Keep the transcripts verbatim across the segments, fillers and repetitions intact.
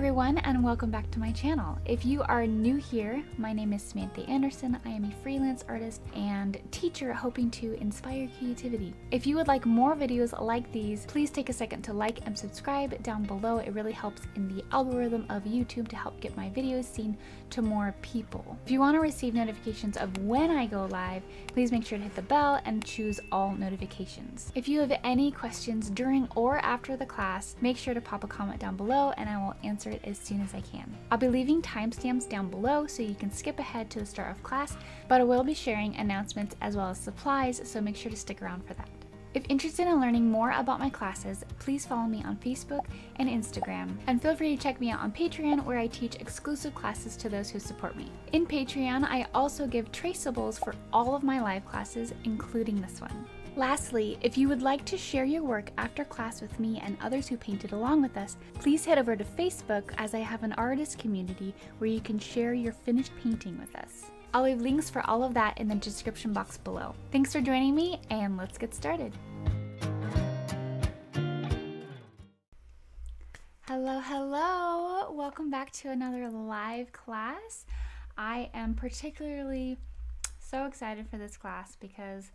everyone, and welcome back to my channel. If you are new here, my name is Samantha Anderson. I am a freelance artist and teacher hoping to inspire creativity. If you would like more videos like these, please take a second to like and subscribe down below. It really helps in the algorithm of YouTube to help get my videos seen to more people. If you want to receive notifications of when I go live, please make sure to hit the bell and choose all notifications. If you have any questions during or after the class, make sure to pop a comment down below and I will answer it as soon as I can. I'll be leaving timestamps down below so you can skip ahead to the start of class, but I will be sharing announcements as well as supplies, so make sure to stick around for that. If interested in learning more about my classes, please follow me on Facebook and Instagram, and feel free to check me out on Patreon, where I teach exclusive classes to those who support me. In Patreon, I also give traceables for all of my live classes, including this one. Lastly, if you would like to share your work after class with me and others who painted along with us, please head over to Facebook, as I have an artist community where you can share your finished painting with us. I'll leave links for all of that in the description box below. Thanks for joining me, and let's get started. Hello, hello! Welcome back to another live class. I am particularly so excited for this class because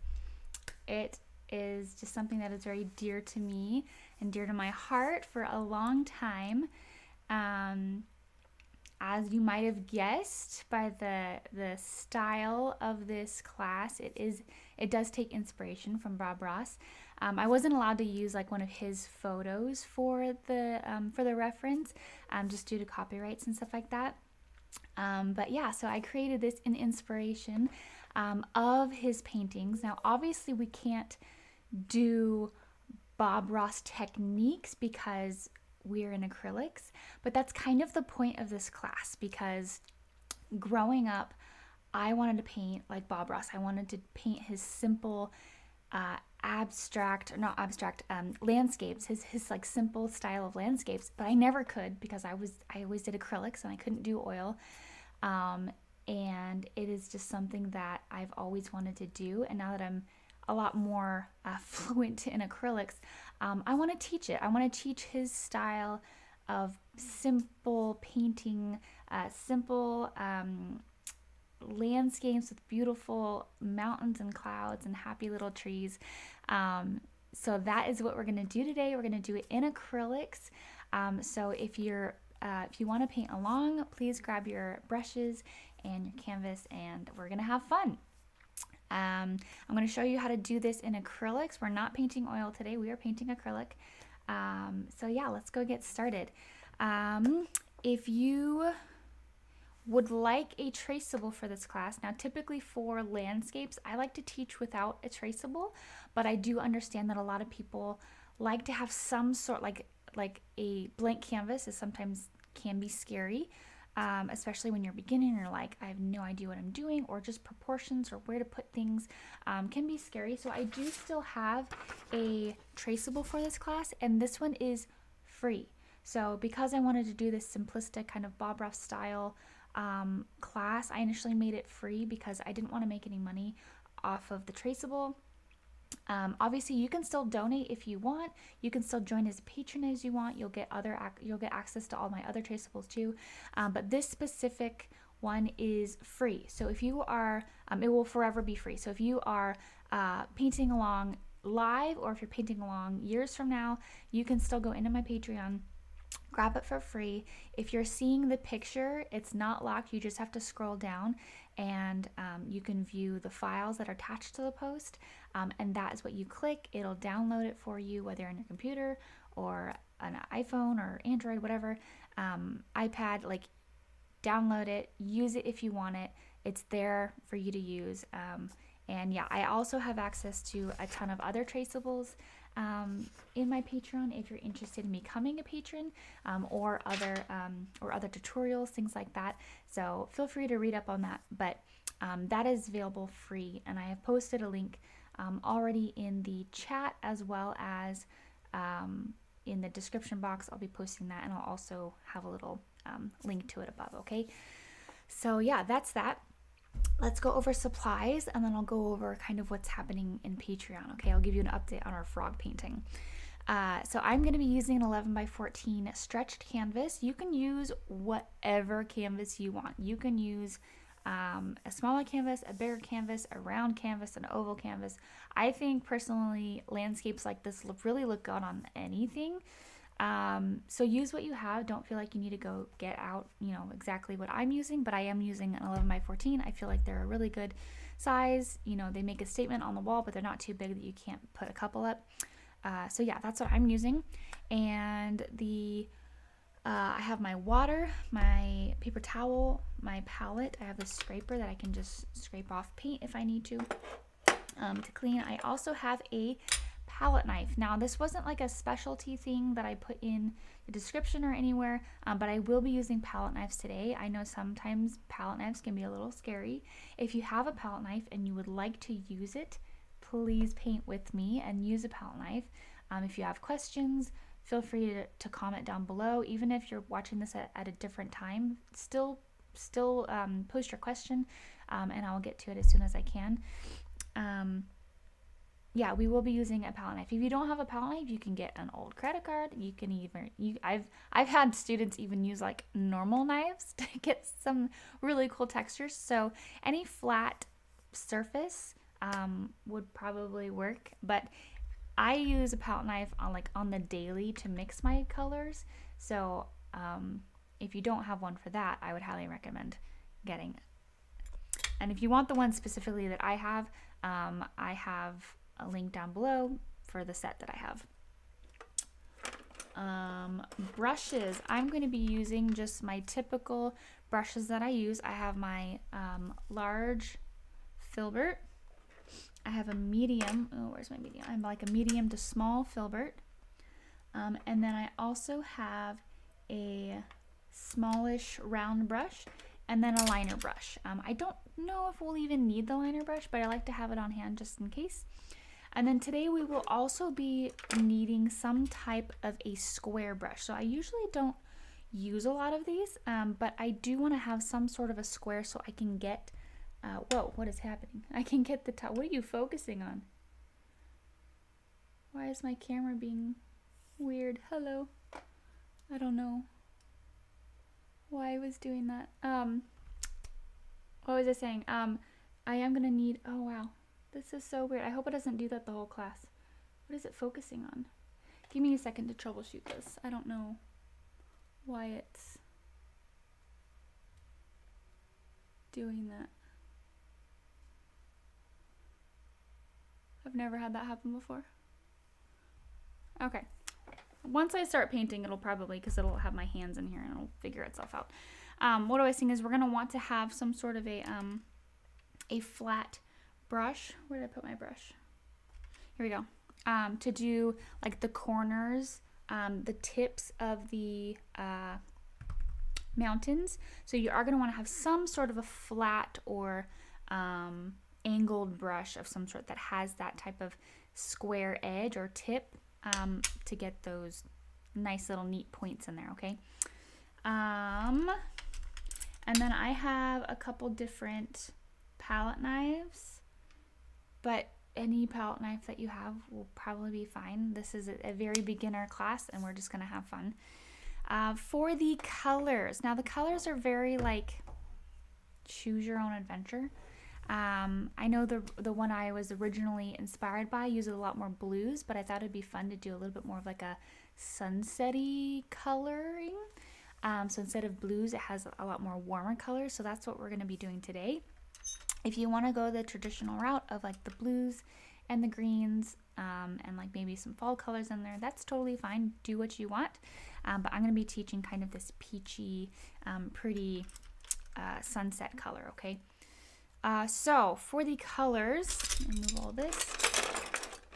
it is just something that is very dear to me and dear to my heart for a long time. Um, as you might have guessed by the the style of this class, it is it does take inspiration from Bob Ross. Um, I wasn't allowed to use like one of his photos for the um, for the reference, um, just due to copyrights and stuff like that. Um, but yeah, so I created this in inspiration Um, of his paintings. Now obviously we can't do Bob Ross techniques because we're in acrylics, but that's kind of the point of this class, because growing up I wanted to paint like Bob Ross. I wanted to paint his simple uh, abstract, or not abstract, um, landscapes, his, his like simple style of landscapes, but I never could because I was I always did acrylics and I couldn't do oil. Um, and it is just something that I've always wanted to do, and now that I'm a lot more uh, fluent in acrylics, um, I want to teach it. I want to teach his style of simple painting, uh, simple um, landscapes with beautiful mountains and clouds and happy little trees. Um, so that is what we're going to do today. We're going to do it in acrylics. Um, so if you're uh, if you want to paint along, please grab your brushes and your canvas, and we're gonna have fun. Um, I'm gonna show you how to do this in acrylics. We're not painting oil today, we are painting acrylic. Um, so yeah, let's go get started. Um, if you would like a traceable for this class, now typically for landscapes, I like to teach without a traceable, but I do understand that a lot of people like to have some sort, like, like a blank canvas is sometimes can be scary. Um, especially when you're beginning, you're like, I have no idea what I'm doing, or just proportions or where to put things um, can be scary. So I do still have a traceable for this class, and this one is free. So because I wanted to do this simplistic kind of Bob Ross style um, class, I initially made it free because I didn't want to make any money off of the traceable. Um, obviously you can still donate if you want, you can still join as a patron as you want, you'll get other ac you'll get access to all my other traceables too, um, but this specific one is free. So if you are um, it will forever be free. So if you are uh, painting along live, or if you're painting along years from now, you can still go into my Patreon, grab it for free. If you're seeing the picture, it's not locked, you just have to scroll down and um, you can view the files that are attached to the post, um, and that is what you click. It'll download it for you, whether on your computer or an iPhone or Android, whatever, um, iPad, like download it, use it if you want it, it's there for you to use. Um, and yeah, I also have access to a ton of other traceables um, in my Patreon if you're interested in becoming a patron, um, or other um, or other tutorials, things like that. So feel free to read up on that, but um, that is available free, and I have posted a link um, already in the chat, as well as um, in the description box. I'll be posting that, and I'll also have a little um, link to it above, okay? So yeah, that's that. Let's go over supplies, and then I'll go over kind of what's happening in Patreon, okay? I'll give you an update on our frog painting. Uh, so I'm going to be using an eleven by fourteen stretched canvas. You can use whatever canvas you want. You can use um, a smaller canvas, a bigger canvas, a round canvas, an oval canvas. I think personally landscapes like this look, really look good on anything. Um, so use what you have. Don't feel like you need to go get out, you know, exactly what I'm using, but I am using an eleven by fourteen. I feel like they're a really good size. You know, they make a statement on the wall, but they're not too big that you can't put a couple up. Uh, so yeah, that's what I'm using. And the, uh, I have my water, my paper towel, my palette. I have this scraper that I can just scrape off paint if I need to, um, to clean. I also have a palette knife. Now this wasn't like a specialty thing that I put in the description or anywhere, um, but I will be using palette knives today. I know sometimes palette knives can be a little scary. If you have a palette knife and you would like to use it, please paint with me and use a palette knife. Um, if you have questions, feel free to, to comment down below. Even if you're watching this at, at a different time, still still um, post your question, um, and I'll get to it as soon as I can. Um, Yeah, we will be using a palette knife. If you don't have a palette knife, you can get an old credit card. You can even, you, I've I've had students even use like normal knives to get some really cool textures. So any flat surface um, would probably work. But I use a palette knife on like on the daily to mix my colors. So um, if you don't have one for that, I would highly recommend getting it. And if you want the one specifically that I have, um, I have a link down below for the set that I have. Um, brushes. I'm going to be using just my typical brushes that I use. I have my um, large filbert. I have a medium. Oh, where's my medium? I'm like a medium to small filbert. Um, and then I also have a smallish round brush and then a liner brush. Um, I don't know if we'll even need the liner brush, but I like to have it on hand just in case. And then today we will also be needing some type of a square brush. So I usually don't use a lot of these, um, but I do want to have some sort of a square so I can get, uh, whoa, what is happening? I can get the top. What are you focusing on? Why is my camera being weird? Hello. I don't know why I was doing that. Um, what was I saying? Um, I am going to need, oh wow. This is so weird. I hope it doesn't do that the whole class. What is it focusing on? Give me a second to troubleshoot this. I don't know why it's doing that. I've never had that happen before. Okay. Once I start painting, it'll probably, because it'll have my hands in here and it'll figure itself out. Um, what I was saying is we're going to want to have some sort of a, um, a flat brush. Where did I put my brush? Here we go. Um, to do like the corners, um, the tips of the uh, mountains. So you are going to want to have some sort of a flat or um, angled brush of some sort that has that type of square edge or tip um, to get those nice little neat points in there. Okay. Um, and then I have a couple different palette knives. But any palette knife that you have will probably be fine. This is a very beginner class and we're just gonna have fun. Uh, for the colors. Now the colors are very like, choose your own adventure. Um, I know the, the one I was originally inspired by uses a lot more blues, but I thought it'd be fun to do a little bit more of like a sunset-y coloring. Um, so instead of blues, it has a lot more warmer colors. So that's what we're gonna be doing today. If you want to go the traditional route of like the blues and the greens um, and like maybe some fall colors in there, that's totally fine. Do what you want. Um, but I'm going to be teaching kind of this peachy, um, pretty uh, sunset color, okay? Uh, so for the colors, remove all this.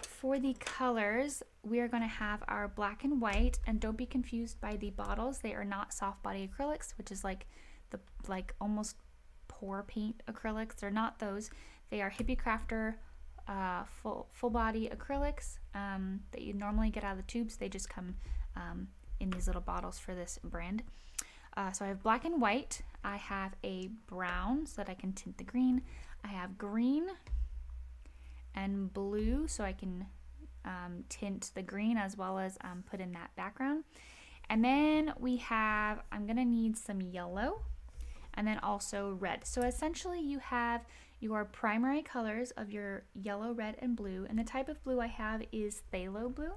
For the colors, we are going to have our black and white. And don't be confused by the bottles. They are not soft body acrylics, which is like the like almost pour paint acrylics. They're not those. They are Hippie Crafter uh, full full body acrylics um, that you normally get out of the tubes. They just come um, in these little bottles for this brand. Uh, so I have black and white. I have a brown so that I can tint the green. I have green and blue so I can um, tint the green as well as um, put in that background. And then we have, I'm gonna need some yellow and then also red. So essentially you have your primary colors of your yellow, red, and blue. And the type of blue I have is phthalo blue,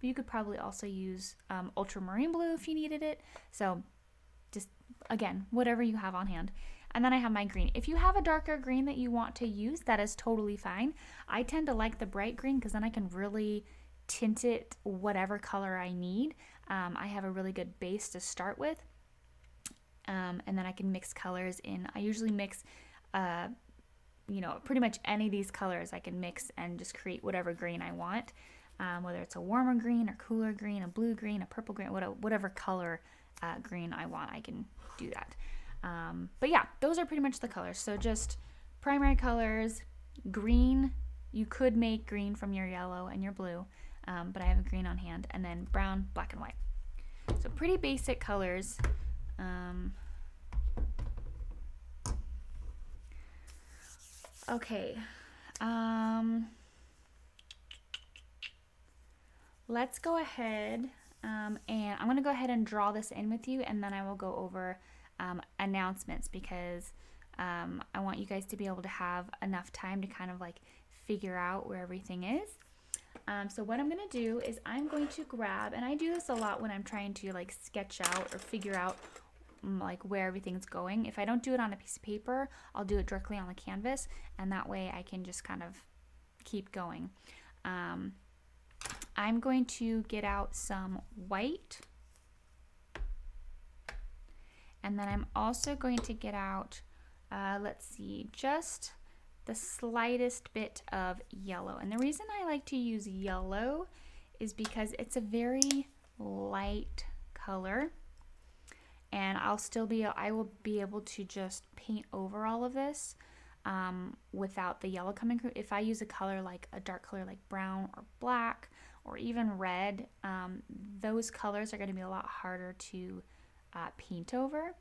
but you could probably also use um, ultramarine blue if you needed it. So just, again, whatever you have on hand. And then I have my green. If you have a darker green that you want to use, that is totally fine. I tend to like the bright green because then I can really tint it whatever color I need. Um, I have a really good base to start with. Um, and then I can mix colors in. I usually mix, uh, you know, pretty much any of these colors I can mix and just create whatever green I want. Um, whether it's a warmer green, or cooler green, a blue green, a purple green, whatever, whatever color uh, green I want, I can do that. Um, but yeah, those are pretty much the colors. So just primary colors, green. You could make green from your yellow and your blue, um, but I have a green on hand. And then brown, black, and white. So pretty basic colors. Um, okay. Um, let's go ahead um, and I'm going to go ahead and draw this in with you, and then I will go over Um, announcements, because um, I want you guys to be able to have enough time to kind of like figure out where everything is. Um, so what I'm going to do is I'm going to grab, and I do this a lot when I'm trying to like sketch out or figure out like where everything's going. If I don't do it on a piece of paper, I'll do it directly on the canvas, and that way I can just kind of keep going. Um, I'm going to get out some white. And then I'm also going to get out, uh, let's see, just the slightest bit of yellow. And the reason I like to use yellow is because it's a very light color. And I'll still be, I will be able to just paint over all of this um, without the yellow coming through. If I use a color like a dark color like brown or black or even red, um, those colors are going to be a lot harder to Uh, paint over.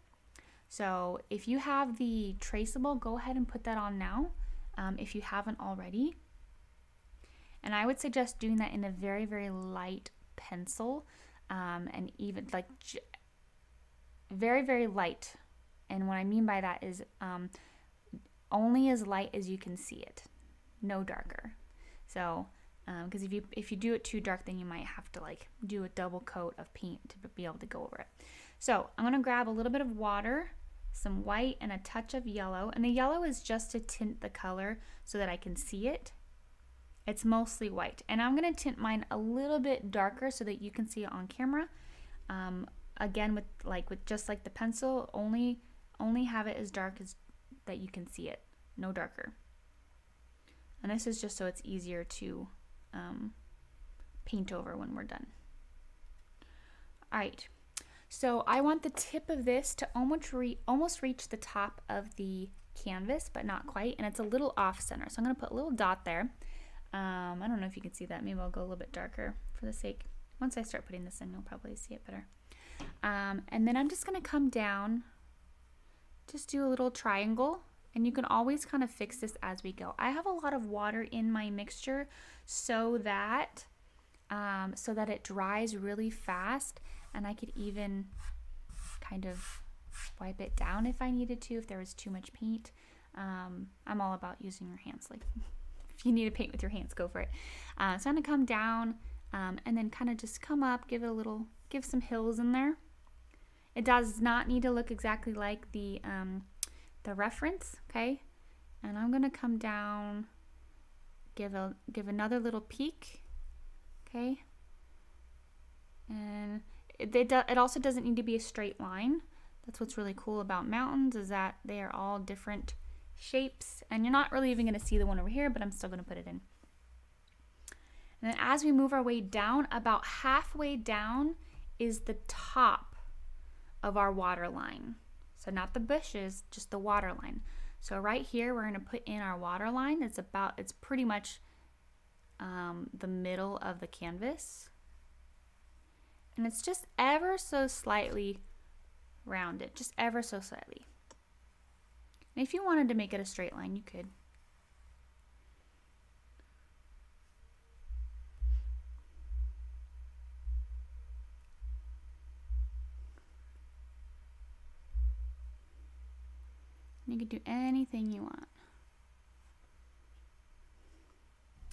So if you have the traceable, go ahead and put that on now um, if you haven't already. And I would suggest doing that in a very very light pencil, um, and even like very very light. And what I mean by that is um, only as light as you can see it, no darker. So because um, if you if you do it too dark, then you might have to like do a double coat of paint to be able to go over it. So I'm going to grab a little bit of water, some white, and a touch of yellow. And the yellow is just to tint the color so that I can see it. It's mostly white. And I'm going to tint mine a little bit darker so that you can see it on camera. Um, again, with like with just like the pencil, only only have it as dark as that you can see it, no darker. And this is just so it's easier to um, paint over when we're done. All right. So I want the tip of this to almost, re almost reach the top of the canvas, but not quite, and it's a little off center. So I'm gonna put a little dot there. Um, I don't know if you can see that. Maybe I'll go a little bit darker for the sake. Once I start putting this in, you'll probably see it better. Um, and then I'm just gonna come down, just do a little triangle, and you can always kind of fix this as we go. I have a lot of water in my mixture so that, um, so that it dries really fast. And I could even kind of wipe it down if I needed to, if there was too much paint. Um, I'm all about using your hands. Like, if you need to paint with your hands, go for it. Uh, so I'm gonna come down um, and then kind of just come up, give it a little, give some hills in there. It does not need to look exactly like the, um, the reference, okay? And I'm gonna come down, give a, give another little peek, okay? And It, do, it also doesn't need to be a straight line. That's what's really cool about mountains, is that they are all different shapes, and you're not really even going to see the one over here, but I'm still going to put it in. And then as we move our way down, about halfway down is the top of our water line. So not the bushes, just the water line. So right here we're going to put in our water line. It's about, it's pretty much um, the middle of the canvas. And it's just ever so slightly rounded, just ever so slightly. And if you wanted to make it a straight line, you could. And you can do anything you want.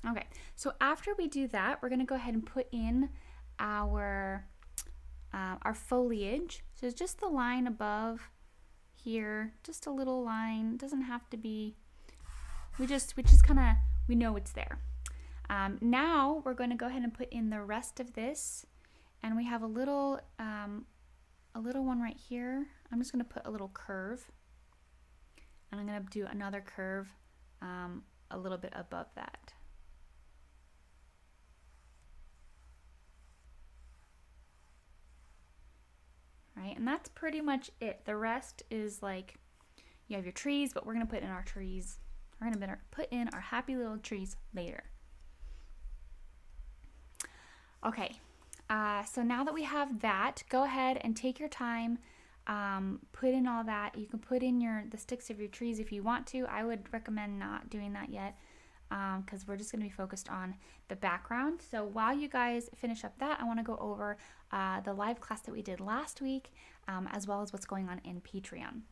Okay, so after we do that, we're gonna go ahead and put in our uh, our foliage. So it's just the line above here, just a little line. It doesn't have to be. We just we just kind of we know it's there. Um, now we're going to go ahead and put in the rest of this, and we have a little um, a little one right here. I'm just gonna put a little curve, and I'm gonna do another curve um, a little bit above that. Right, and that's pretty much it. The rest is like, you have your trees, but we're gonna put in our trees. We're gonna put in our happy little trees later. Okay, uh, so now that we have that, go ahead and take your time, um, put in all that. You can put in your the sticks of your trees if you want to. I would recommend not doing that yet, because um, we're just gonna be focused on the background. So while you guys finish up that, I wanna go over uh, the live class that we did last week, um, as well as what's going on in Patreon.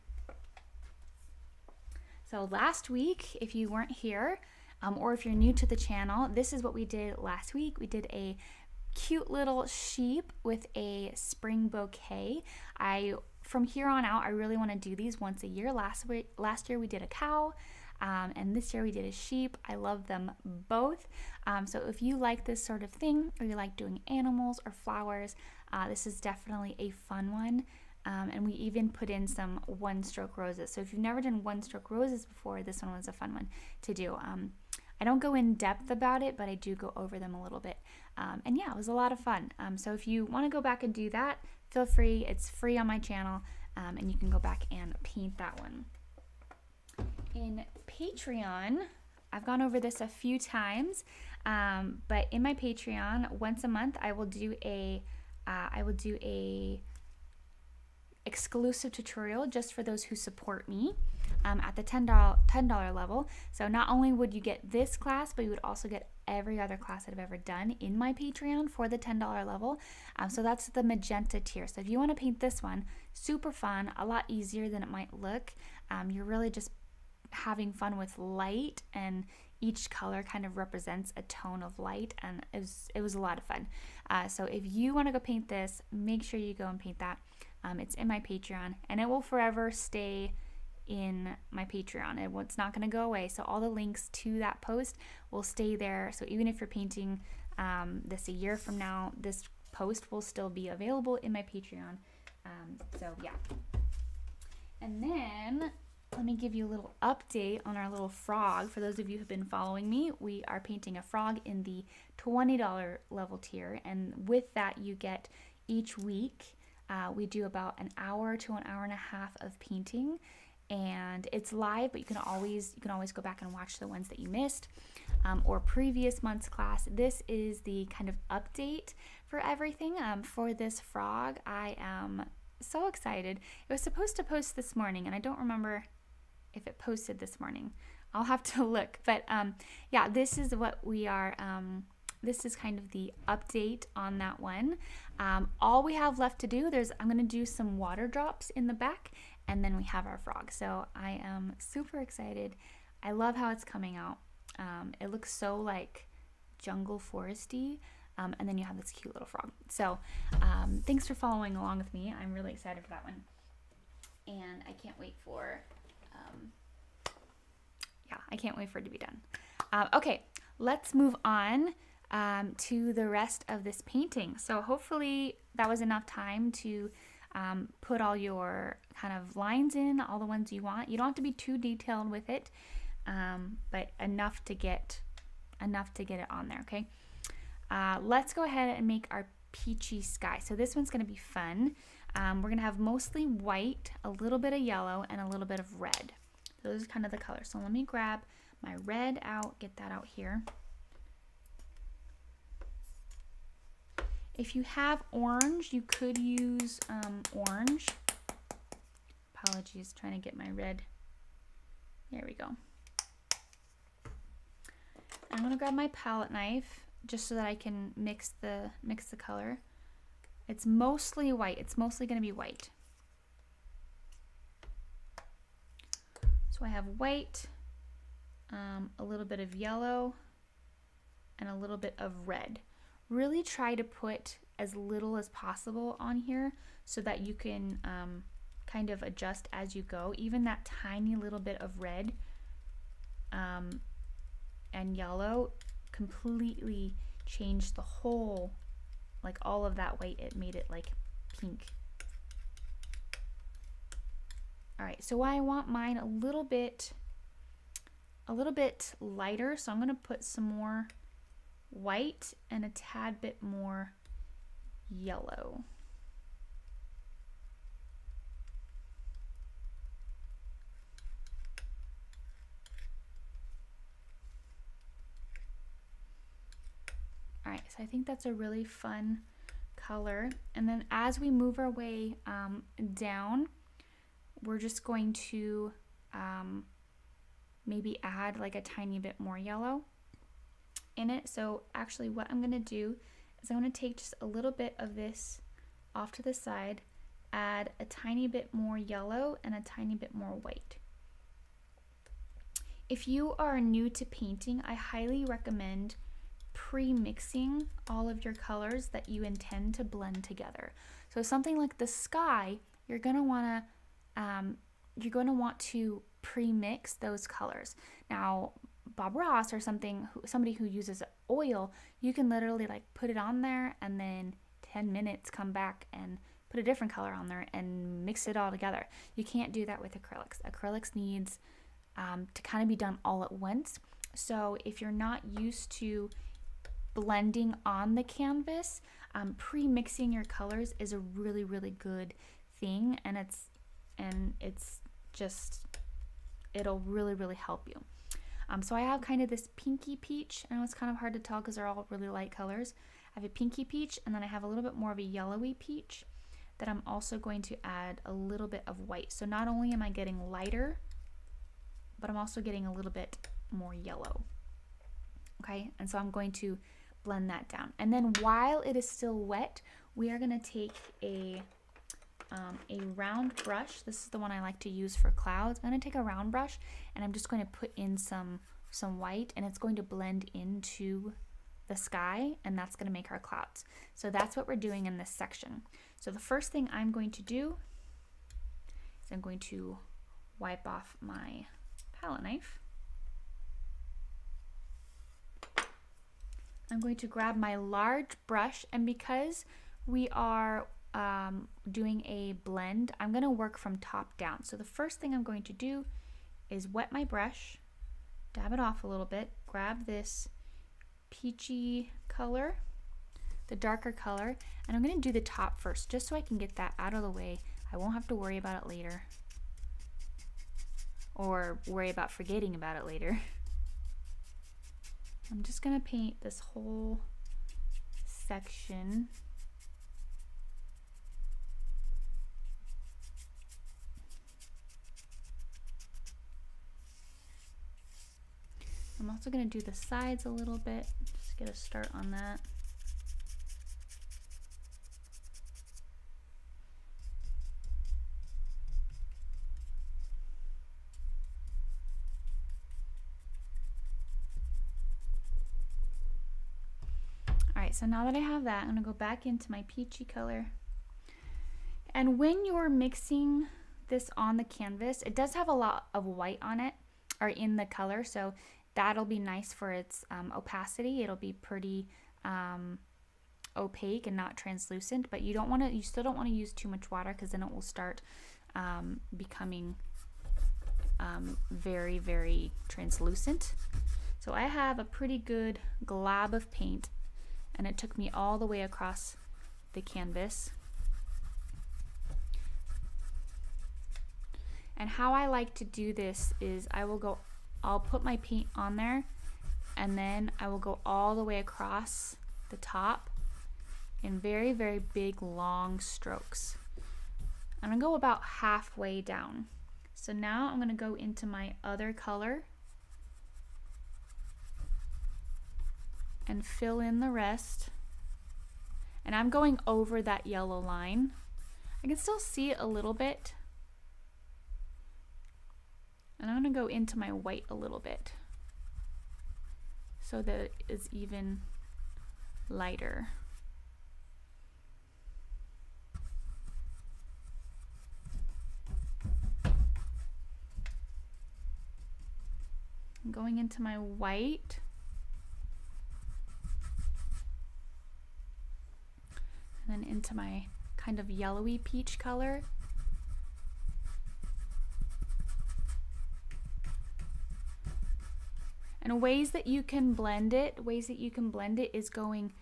So last week, if you weren't here, um, or if you're new to the channel, this is what we did last week. We did a cute little sheep with a spring bouquet. I, from here on out, I really wanna do these once a year. Last week, last year we did a cow, Um, and this year we did a sheep. I love them both. Um, so if you like this sort of thing, or you like doing animals or flowers, uh, this is definitely a fun one. Um, and we even put in some one-stroke roses. So if you've never done one-stroke roses before, this one was a fun one to do. Um, I don't go in depth about it, but I do go over them a little bit. Um, and yeah, it was a lot of fun. Um, so if you want to go back and do that, feel free. It's free on my channel, um, and you can go back and paint that one. In Patreon, I've gone over this a few times, um, but in my Patreon, once a month, I will do a, uh, I will do a exclusive tutorial just for those who support me um, at the ten dollar level. So not only would you get this class, but you would also get every other class that I've ever done in my Patreon for the ten dollar level. Um, so that's the magenta tier. So if you want to paint this one, super fun, a lot easier than it might look. Um, you're really just having fun with light, and each color kind of represents a tone of light, and it was, it was a lot of fun. Uh, so if you want to go paint this, make sure you go and paint that. Um, it's in my Patreon, and it will forever stay in my Patreon. It, it's not going to go away, so all the links to that post will stay there. So even if you're painting um, this a year from now, this post will still be available in my Patreon. Um, so yeah. And then let me give you a little update on our little frog. For those of you who have been following me, we are painting a frog in the twenty dollar level tier. And with that, you get each week, uh, we do about an hour to an hour and a half of painting. And it's live, but you can always, you can always go back and watch the ones that you missed, um, or previous month's class. This is the kind of update for everything. Um, for this frog, I am so excited. It was supposed to post this morning, and I don't remember if it posted this morning. I'll have to look, but um, yeah, this is what we are, um, this is kind of the update on that one. Um, all we have left to do, there's, I'm gonna do some water drops in the back, and then we have our frog. So I am super excited. I love how it's coming out. Um, it looks so like jungle foresty, um, and then you have this cute little frog. So um, thanks for following along with me. I'm really excited for that one. And I can't wait for, Um, yeah, I can't wait for it to be done. Uh, okay, let's move on um, to the rest of this painting. So hopefully that was enough time to um, put all your kind of lines in, all the ones you want. You don't have to be too detailed with it, um, but enough to get enough to get it on there. Okay, uh, let's go ahead and make our peachy sky. So this one's going to be fun. Um, we're gonna have mostly white, a little bit of yellow, and a little bit of red. Those are kind of the colors. So let me grab my red out, get that out here. If you have orange, you could use um, orange. Apologies, trying to get my red. There we go. I'm gonna grab my palette knife just so that I can mix the mix the color. It's mostly white. It's mostly going to be white. So I have white, um, a little bit of yellow, and a little bit of red. Really try to put as little as possible on here so that you can um, kind of adjust as you go. Even that tiny little bit of red um, and yellow completely changed the whole, like all of that white, it made it like pink. All right, so I want mine a little bit, a little bit lighter, so I'm gonna put some more white and a tad bit more yellow. All right, so I think that's a really fun color. And then as we move our way um, down, we're just going to um, maybe add like a tiny bit more yellow in it. So actually what I'm gonna do is I'm gonna take just a little bit of this off to the side, add a tiny bit more yellow and a tiny bit more white. If you are new to painting, I highly recommend pre-mixing all of your colors that you intend to blend together. So something like the sky, you're gonna wanna um, you're gonna want to pre-mix those colors. Now Bob Ross or something, somebody who uses oil, you can literally like put it on there and then ten minutes come back and put a different color on there and mix it all together. You can't do that with acrylics. Acrylics needs um, to kind of be done all at once. So if you're not used to blending on the canvas, um, pre-mixing your colors is a really, really good thing, and it's and it's just, it'll really, really help you. Um, so I have kind of this pinky peach. I know it's kind of hard to tell because they're all really light colors. I have a pinky peach, and then I have a little bit more of a yellowy peach that I'm also going to add a little bit of white. So not only am I getting lighter, but I'm also getting a little bit more yellow. Okay, and so I'm going to blend that down. And then while it is still wet, we are gonna take a, um, a round brush. This is the one I like to use for clouds. I'm gonna take a round brush and I'm just going to put in some, some white, and it's going to blend into the sky, and that's gonna make our clouds. So that's what we're doing in this section. So the first thing I'm going to do is I'm going to wipe off my palette knife. I'm going to grab my large brush, and because we are um, doing a blend, I'm gonna work from top down. So the first thing I'm going to do is wet my brush, dab it off a little bit, grab this peachy color, the darker color, and I'm gonna do the top first, just so I can get that out of the way. I won't have to worry about it later, or worry about forgetting about it later. I'm just gonna paint this whole section. I'm also gonna do the sides a little bit, just get a start on that. So now that I have that, I'm gonna go back into my peachy color. And when you're mixing this on the canvas, it does have a lot of white on it, or in the color, so that'll be nice for its um, opacity. It'll be pretty um, opaque and not translucent, but you don't wanna, you still don't wanna use too much water, because then it will start um, becoming um, very, very translucent. So I have a pretty good glob of paint, and it took me all the way across the canvas. And how I like to do this is I will go, I'll put my paint on there, and then I will go all the way across the top in very, very big, long strokes. I'm gonna go about halfway down. So now I'm gonna go into my other color and fill in the rest. And I'm going over that yellow line. I can still see it a little bit. And I'm going to go into my white a little bit so that it is even lighter. I'm going into my white. And then into my kind of yellowy peach color. And ways that you can blend it, ways that you can blend it is going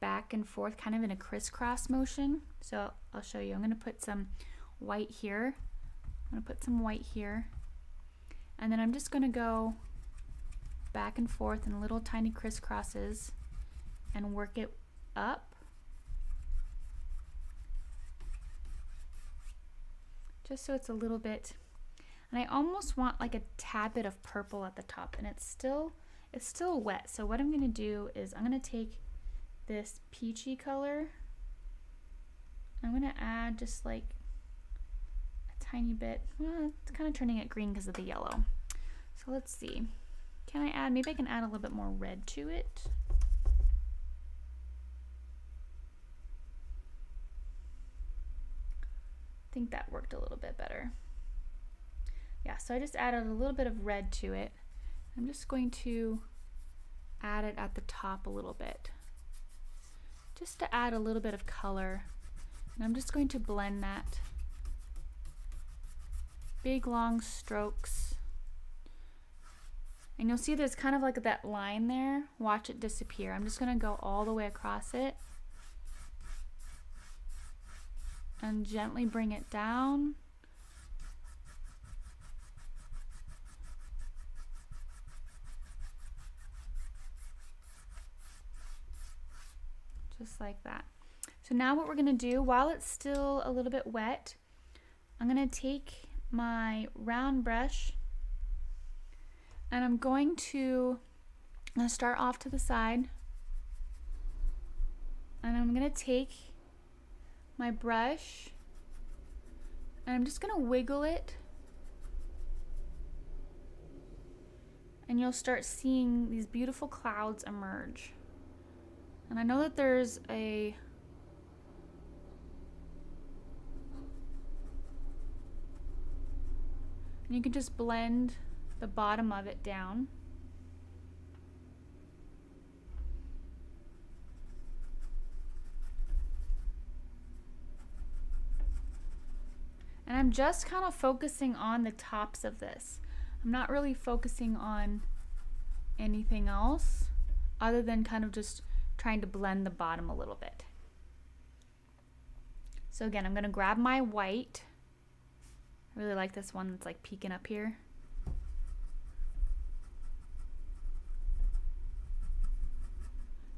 back and forth, kind of in a crisscross motion. So I'll show you. I'm going to put some white here. I'm going to put some white here. And then I'm just going to go back and forth in little tiny crisscrosses and work it up. Just so it's a little bit. And I almost want like a tad bit of purple at the top, and it's still it's still wet. So what I'm going to do is I'm going to take this peachy color. I'm going to add just like a tiny bit. Well, it's kind of turning it green because of the yellow. So let's see. Can I add? Maybe I can add a little bit more red to it. I think that worked a little bit better. Yeah, so I just added a little bit of red to it. I'm just going to add it at the top a little bit, just to add a little bit of color. And I'm just going to blend that. Big long strokes. And you'll see there's kind of like that line there. Watch it disappear. I'm just gonna go all the way across it and gently bring it down. Just like that. So now what we're going to do, while it's still a little bit wet, I'm going to take my round brush and I'm going to I'm going to start off to the side, and I'm going to take my brush and I'm just going to wiggle it, and you'll start seeing these beautiful clouds emerge. And I know that there's a and you can just blend the bottom of it down. And I'm just kind of focusing on the tops of this. I'm not really focusing on anything else other than kind of just trying to blend the bottom a little bit. So again, I'm going to grab my white. I really like this one that's like peeking up here.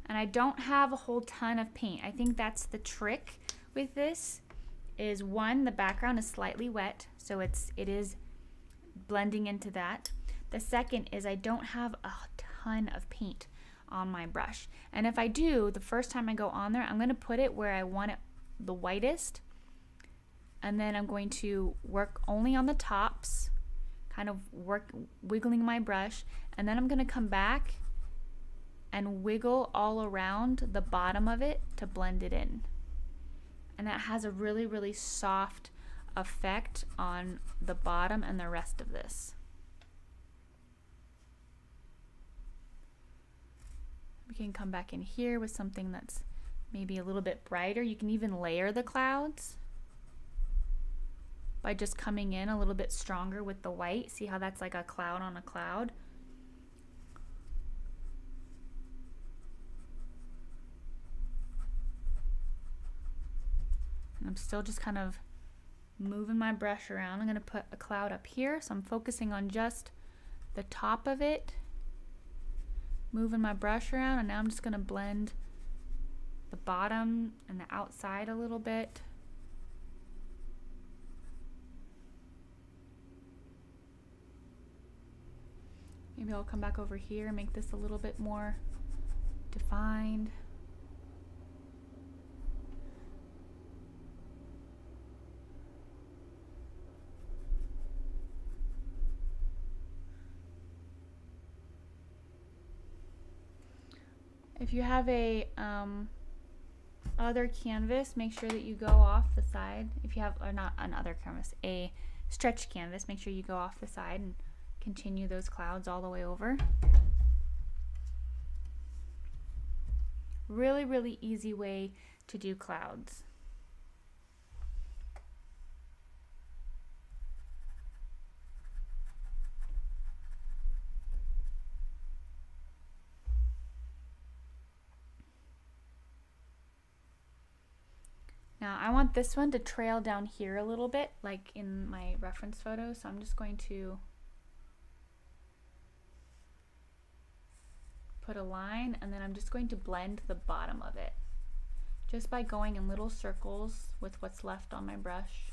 And I don't have a whole ton of paint. I think that's the trick with this is, one, the background is slightly wet, so it's it is blending into that. The second is I don't have a ton of paint on my brush, and if I do, the first time I go on there, I'm going to put it where I want it the whitest, and then I'm going to work only on the tops, kind of work wiggling my brush, and then I'm going to come back and wiggle all around the bottom of it to blend it in. And that has a really really soft effect on the bottom and the rest of this. We can come back in here with something that's maybe a little bit brighter. You can even layer the clouds by just coming in a little bit stronger with the white. See how that's like a cloud on a cloud? And I'm still just kind of moving my brush around. I'm going to put a cloud up here, so I'm focusing on just the top of it. Moving my brush around, and now I'm just going to blend the bottom and the outside a little bit. Maybe I'll come back over here and make this a little bit more defined. If you have a um, other canvas, make sure that you go off the side. If you have, or not an other canvas, a stretch canvas, make sure you go off the side and continue those clouds all the way over. Really, really easy way to do clouds. Now I want this one to trail down here a little bit, like in my reference photo, so I'm just going to put a line, and then I'm just going to blend the bottom of it just by going in little circles with what's left on my brush.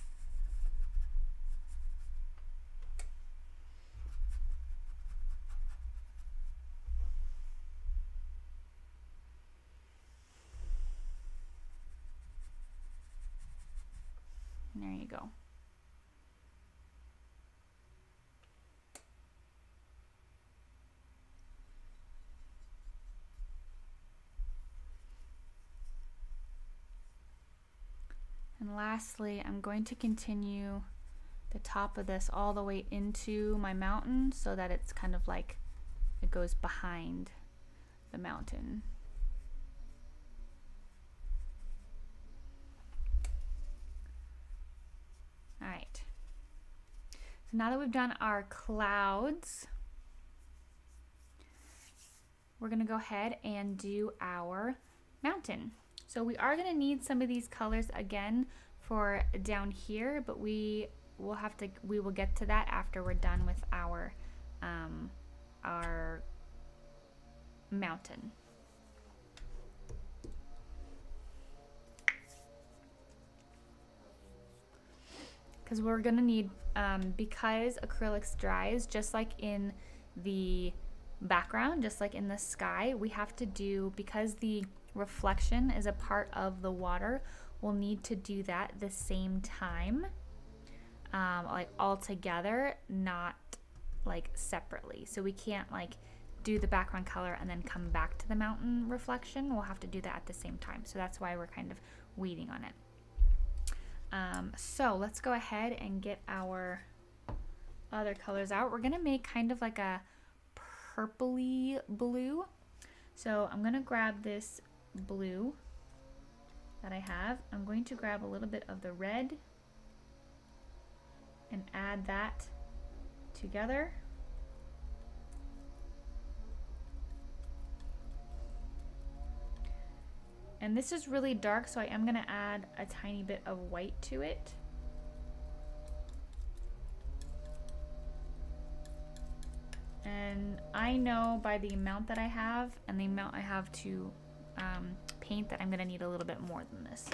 And there you go. And lastly, I'm going to continue the top of this all the way into my mountain so that it's kind of like it goes behind the mountain. All right, so now that we've done our clouds, we're gonna go ahead and do our mountain. So we are gonna need some of these colors again for down here, but we will have to, we will get to that after we're done with our, um, our mountain. Because we're gonna need, um, because acrylics dries, just like in the background, just like in the sky, we have to do, because the reflection is a part of the water, we'll need to do that the same time, um, like all together, not like separately. So we can't like do the background color and then come back to the mountain reflection. We'll have to do that at the same time. So that's why we're kind of waiting on it. Um, so let's go ahead and get our other colors out. We're gonna make kind of like a purpley blue. So I'm gonna grab this blue that I have. I'm going to grab a little bit of the red and add that together. And this is really dark, so I am gonna add a tiny bit of white to it. And I know by the amount that I have and the amount I have to um, paint that I'm gonna need a little bit more than this.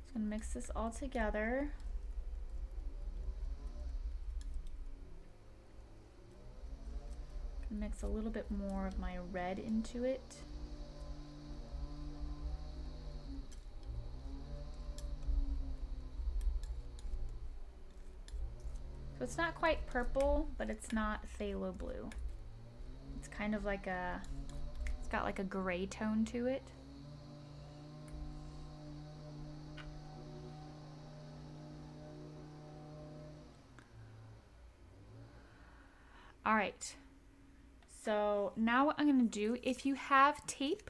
Just gonna mix this all together. Mix a little bit more of my red into it. So it's not quite purple, but it's not phthalo blue. It's kind of like a, it's got like a gray tone to it. All right. So now what I'm gonna do, if you have tape,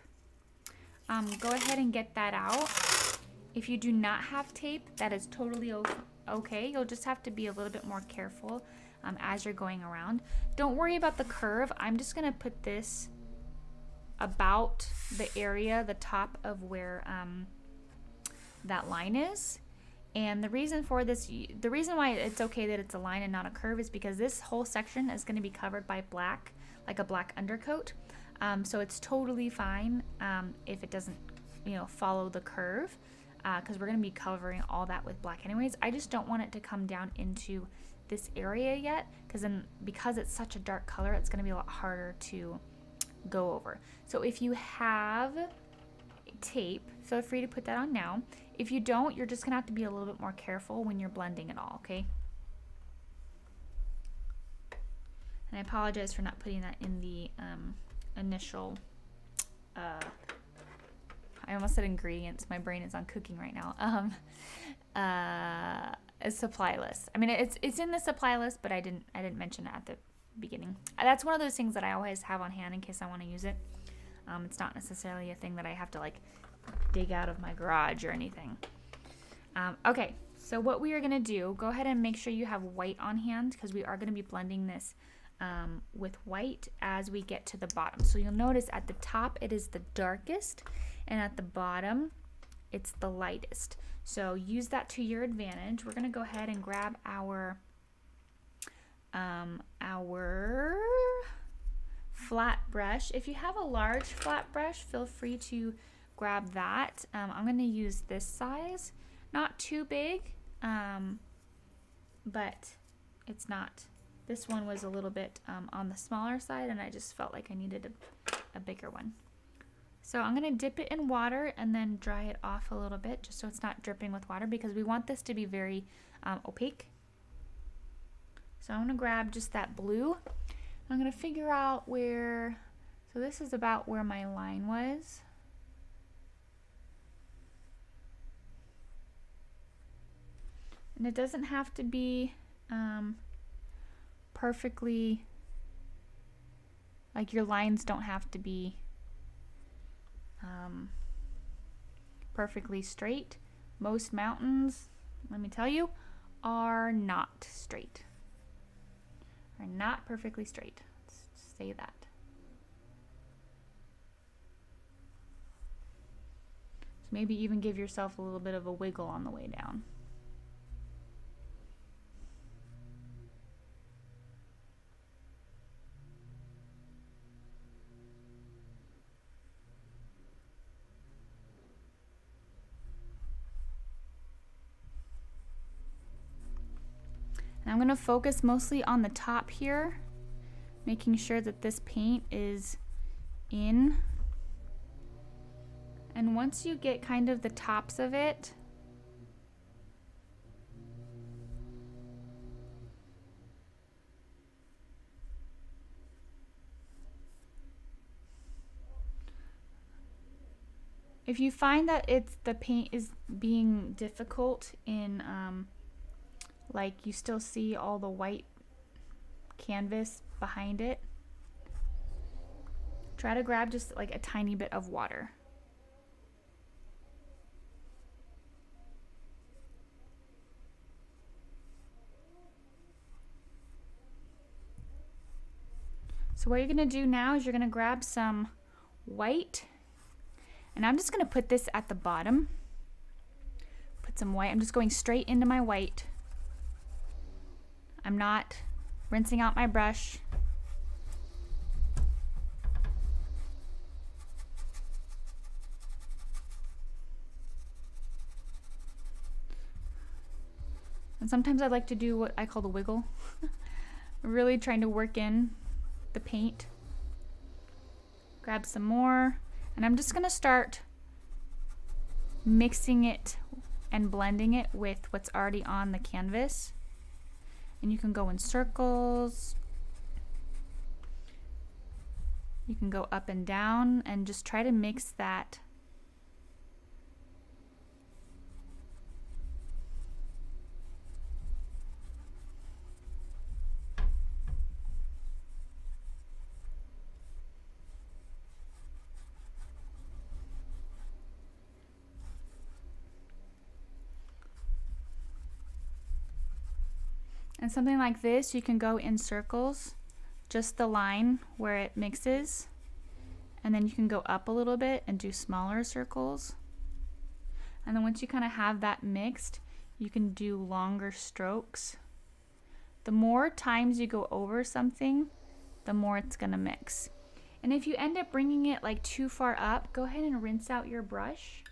um, go ahead and get that out. If you do not have tape, that is totally okay. You'll just have to be a little bit more careful um, as you're going around. Don't worry about the curve. I'm just gonna put this about the area, the top of where um, that line is. And the reason for this, the reason why it's okay that it's a line and not a curve is because this whole section is gonna be covered by black, like a black undercoat. Um, so it's totally fine um, if it doesn't, you know, follow the curve, because uh, we're gonna be covering all that with black anyways. I just don't want it to come down into this area yet, because then, because it's such a dark color, it's gonna be a lot harder to go over. So if you have tape, feel free to put that on now. If you don't, you're just gonna have to be a little bit more careful when you're blending it all, okay? And I apologize for not putting that in the um, initial, uh, I almost said ingredients, my brain is on cooking right now, um, uh, a supply list. I mean, it's it's in the supply list, but I didn't, I didn't mention it at the beginning. That's one of those things that I always have on hand in case I want to use it. Um, it's not necessarily a thing that I have to like dig out of my garage or anything. Um, okay, so what we are going to do, go ahead and make sure you have white on hand because we are going to be blending this um, with white as we get to the bottom. So you'll notice at the top it is the darkest and at the bottom it's the lightest. So use that to your advantage. We're going to go ahead and grab our um, our flat brush. If you have a large flat brush, feel free to grab that. Um, I'm going to use this size, not too big, um, but it's not, this one was a little bit um, on the smaller side and I just felt like I needed a, a bigger one. So I'm going to dip it in water and then dry it off a little bit just so it's not dripping with water because we want this to be very um, opaque. So I'm going to grab just that blue. I'm going to figure out where, so this is about where my line was. And it doesn't have to be um, perfectly, like your lines don't have to be Um, perfectly straight. Most mountains, let me tell you, are not straight. Are not perfectly straight. Let's say that. So maybe even give yourself a little bit of a wiggle on the way down. I'm going to focus mostly on the top here, making sure that this paint is in. And once you get kind of the tops of it, if you find that it's the paint is being difficult in um, like you still see all the white canvas behind it, try to grab just like a tiny bit of water. So what you're gonna do now is you're gonna grab some white, and I'm just gonna put this at the bottom. Put some white, I'm just going straight into my white. I'm not rinsing out my brush. And sometimes I like to do what I call the wiggle. Really trying to work in the paint. Grab some more, and I'm just gonna start mixing it and blending it with what's already on the canvas. And you can go in circles, you can go up and down, and just try to mix that. And something like this, you can go in circles, just the line where it mixes, and then you can go up a little bit and do smaller circles. And then once you kind of have that mixed, you can do longer strokes. The more times you go over something, the more it's gonna mix. And if you end up bringing it like too far up, go ahead and rinse out your brush.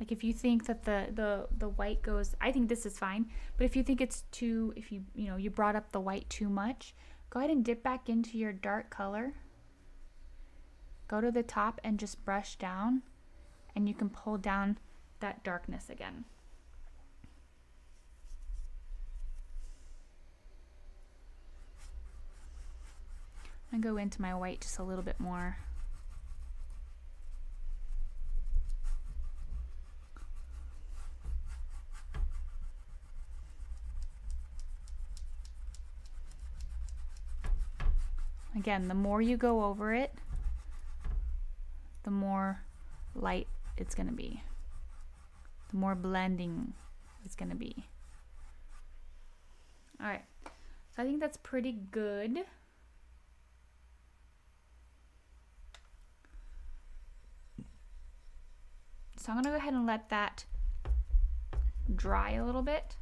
Like if you think that the, the, the white goes, I think this is fine, but if you think it's too, if you, you know, you brought up the white too much, go ahead and dip back into your dark color Go to the top and just brush down, and you can pull down that darkness again. I'm gonna go into my white just a little bit more. Again, the more you go over it, the more light it's gonna be. The more blending it's gonna be. All right, so I think that's pretty good. So I'm gonna go ahead and let that dry a little bit.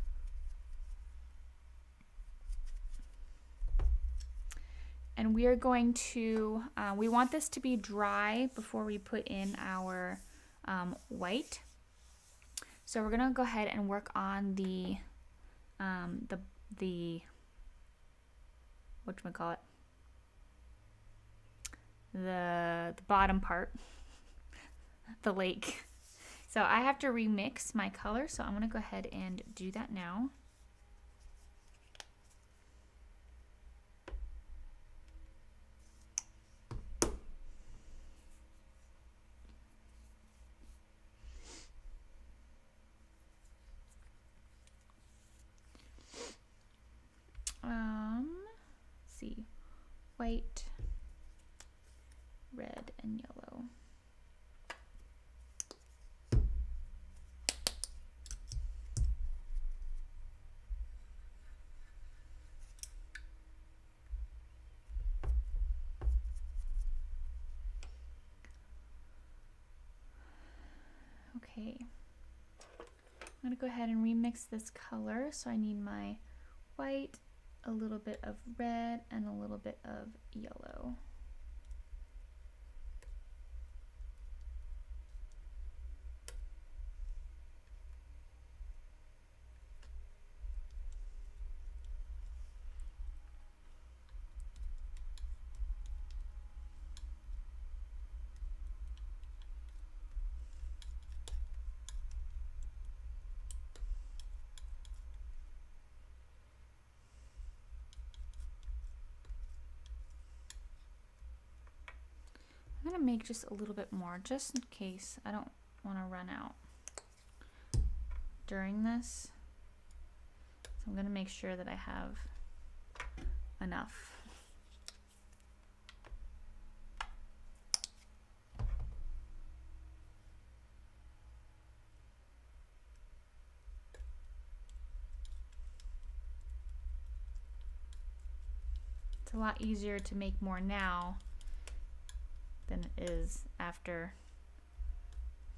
And we are going to, uh, we want this to be dry before we put in our um, white. So we're gonna go ahead and work on the, um, the, the, whatchamacallit, the, the bottom part, the lake. So I have to remix my color, so I'm gonna go ahead and do that now. White, red, and yellow. Okay. I'm gonna go ahead and remix this color. So I need my white, a little bit of red, and a little bit of yellow. I'm gonna make just a little bit more, just in case. I don't want to run out during this, so I'm gonna make sure that I have enough. It's a lot easier to make more now than it is after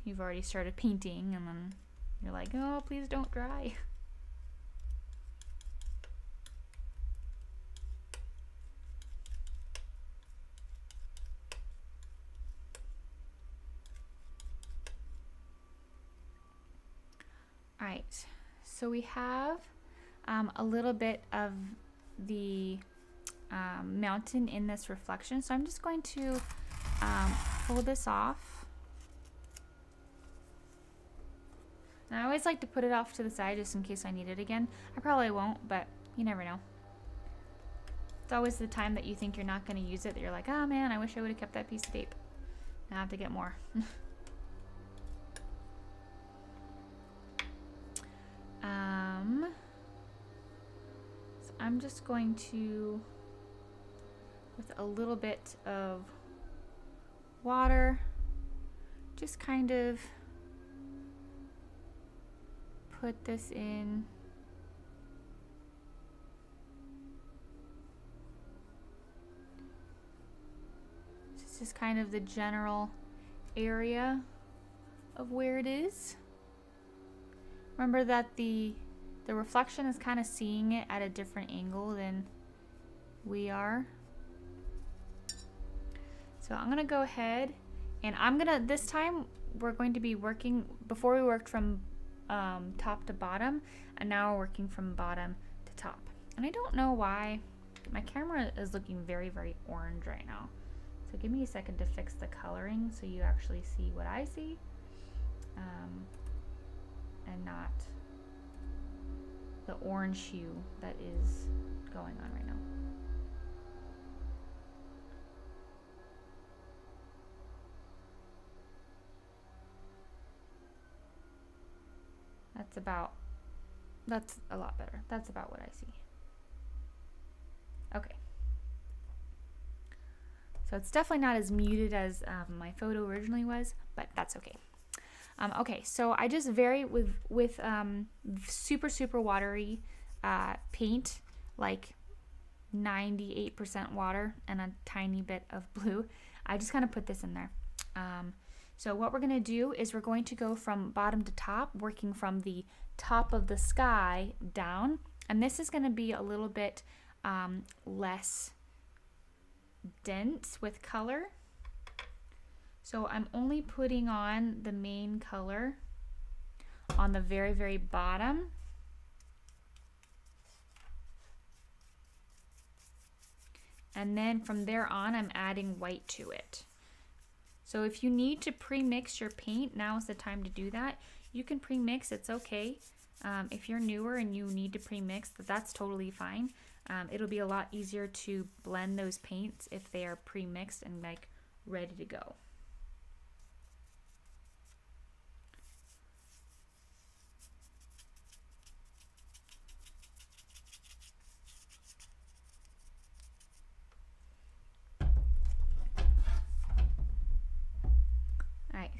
you've already started painting, and then you're like, oh, please don't dry. All right, so we have um, a little bit of the um, mountain in this reflection, so I'm just going to Um, pull this off. And I always like to put it off to the side just in case I need it again. I probably won't, but you never know. It's always the time that you think you're not going to use it that you're like, oh man, I wish I would have kept that piece of tape. Now I have to get more. um, so I'm just going to, with a little bit of water, just kind of put this in this is kind of the general area of where it is. Remember that the the reflection is kind of seeing it at a different angle than we are. So I'm gonna go ahead, and I'm gonna, this time we're going to be working, before we worked from um, top to bottom, and now we're working from bottom to top. And I don't know why, my camera is looking very, very orange right now. So give me a second to fix the coloring so you actually see what I see, um, and not the orange hue that is going on right now. That's about, that's a lot better. That's about what I see. Okay. So it's definitely not as muted as um, my photo originally was, but that's okay. Um, okay, so I just vary with, with um, super, super watery uh, paint, like ninety-eight percent water and a tiny bit of blue. I just kind of put this in there. Um, so what we're gonna do is we're going to go from bottom to top, working from the top of the sky down. And this is gonna be a little bit um, less dense with color. So I'm only putting on the main color on the very, very bottom. And then from there on, I'm adding white to it. So if you need to pre-mix your paint, now is the time to do that. You can pre-mix, it's okay. Um, if you're newer and you need to pre-mix, that's totally fine. Um, it'll be a lot easier to blend those paints if they are pre-mixed and like ready to go. Alright,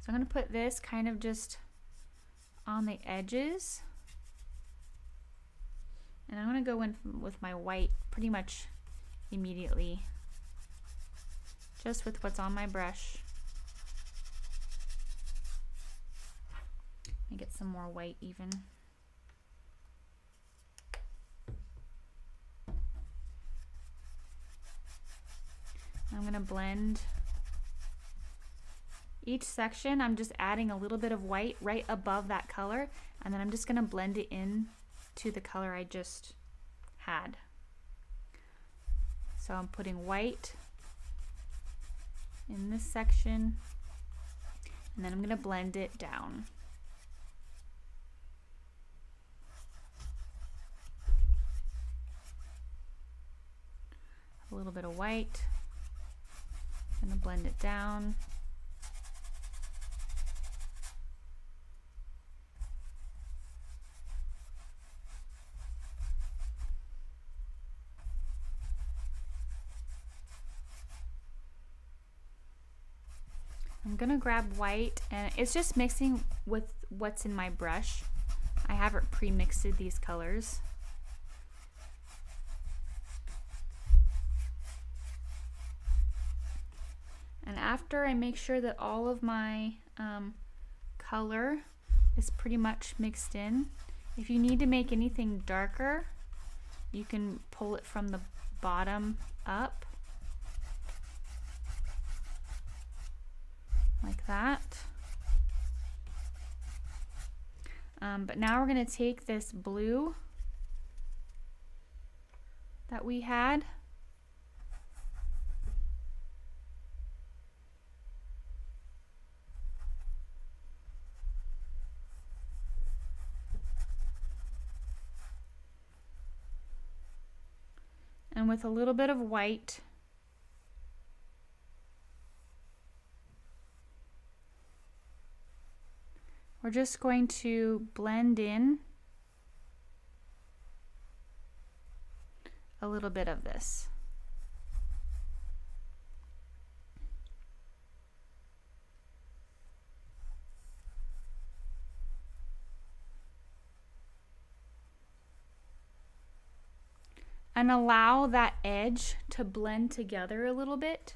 so I'm going to put this kind of just on the edges. And I'm going to go in with my white pretty much immediately, just with what's on my brush. Let me get some more white even. I'm going to blend each section. I'm just adding a little bit of white right above that color, and then I'm just going to blend it in to the color I just had. So I'm putting white in this section, and then I'm going to blend it down. A little bit of white, I'm going to blend it down. I'm gonna grab white, and it's just mixing with what's in my brush. I haven't pre-mixed these colors. And after I make sure that all of my um, color is pretty much mixed in, if you need to make anything darker, you can pull it from the bottom up. Like that. Um, but now we're going to take this blue that we had, and with a little bit of white, we're just going to blend in a little bit of this. And allow that edge to blend together a little bit.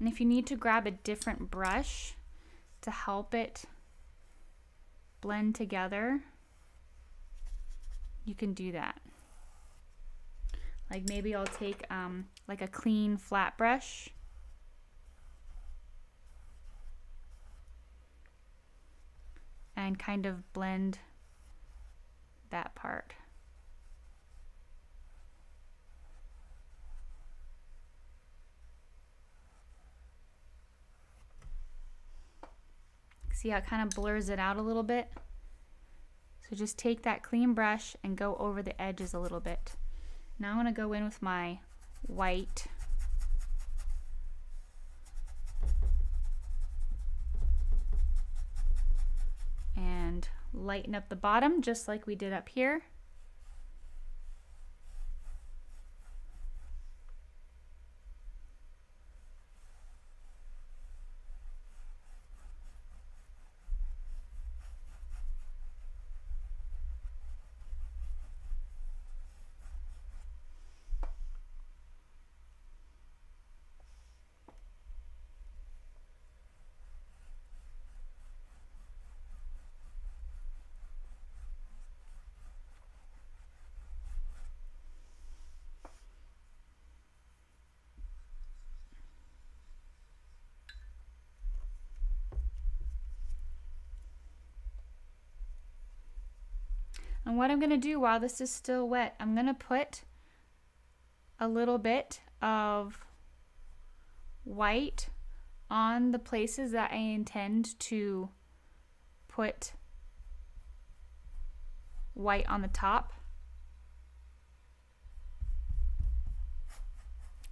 And if you need to grab a different brush to help it blend together, you can do that. Like maybe I'll take um, like a clean flat brush. And kind of blend that part. See how it kind of blurs it out a little bit? So just take that clean brush and go over the edges a little bit. Now I'm going to go in with my white. And lighten up the bottom just like we did up here. And what I'm going to do while this is still wet, I'm going to put a little bit of white on the places that I intend to put white on the top.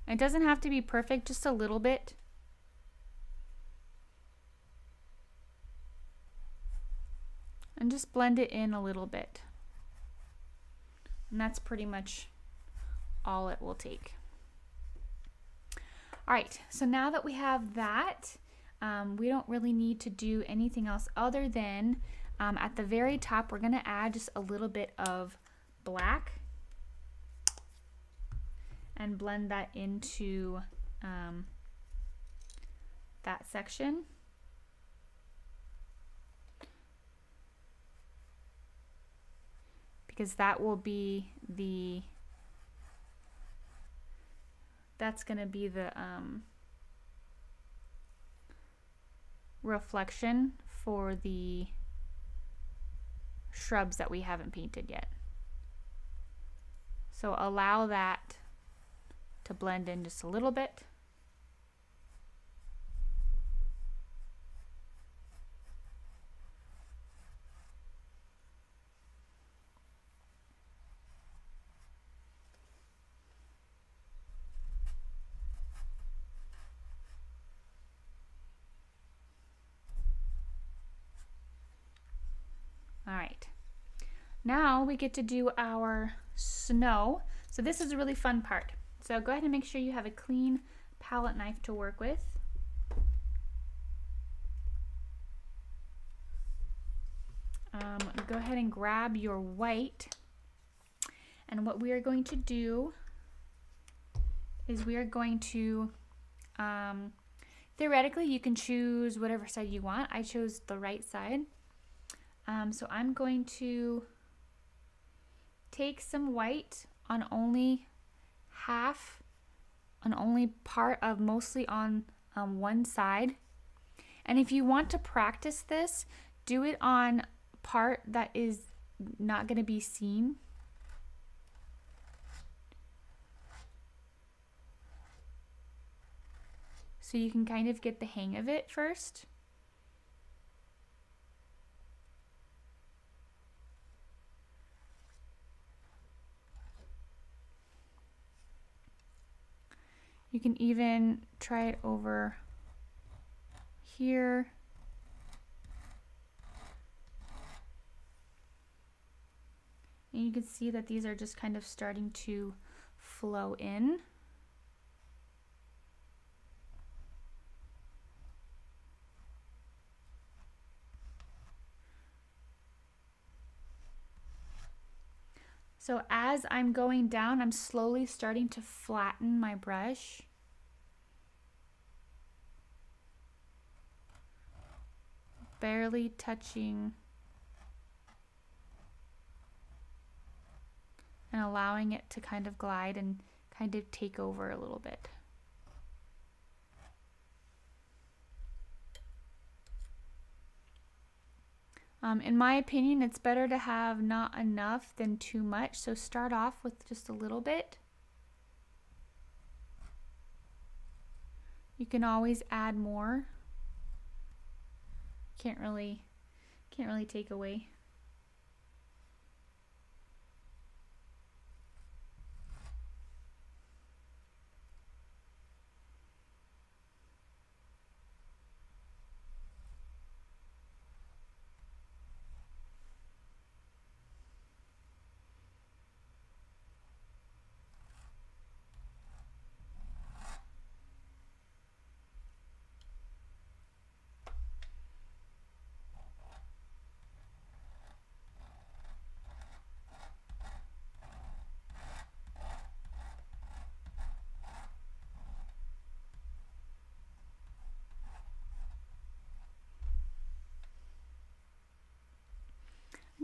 It doesn't have to be perfect, just a little bit. And just blend it in a little bit. And that's pretty much all it will take. All right, so now that we have that, um, we don't really need to do anything else other than um, at the very top, we're gonna add just a little bit of black and blend that into um, that section. Because that will be the, that's going to be the um, reflection for the shrubs that we haven't painted yet. So allow that to blend in just a little bit. Now we get to do our snow. So this is a really fun part. So go ahead and make sure you have a clean palette knife to work with. Um, go ahead and grab your white. And what we are going to do is we are going to, um, theoretically you can choose whatever side you want. I chose the right side. Um, so I'm going to take some white on only half, on only part of, mostly on um, one side. And if you want to practice this, do it on part that is not going to be seen. So you can kind of get the hang of it first. You can even try it over here. And you can see that these are just kind of starting to flow in. So as I'm going down, I'm slowly starting to flatten my brush. Barely touching and allowing it to kind of glide and kind of take over a little bit. Um, in my opinion, it's better to have not enough than too much, so start off with just a little bit. You can always add more. can't really can't really take away.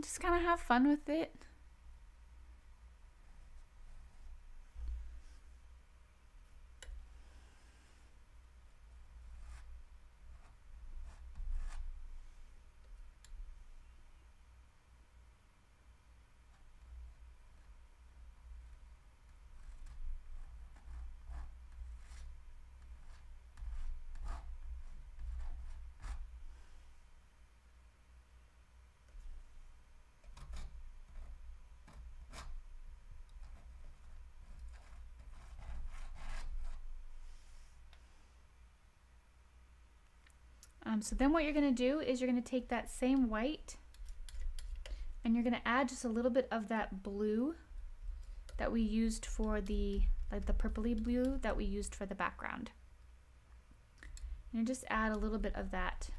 Just kind of have fun with it. Um, so then what you're going to do is you're going to take that same white and you're going to add just a little bit of that blue that we used for the, like the purpley blue that we used for the background. And just add a little bit of that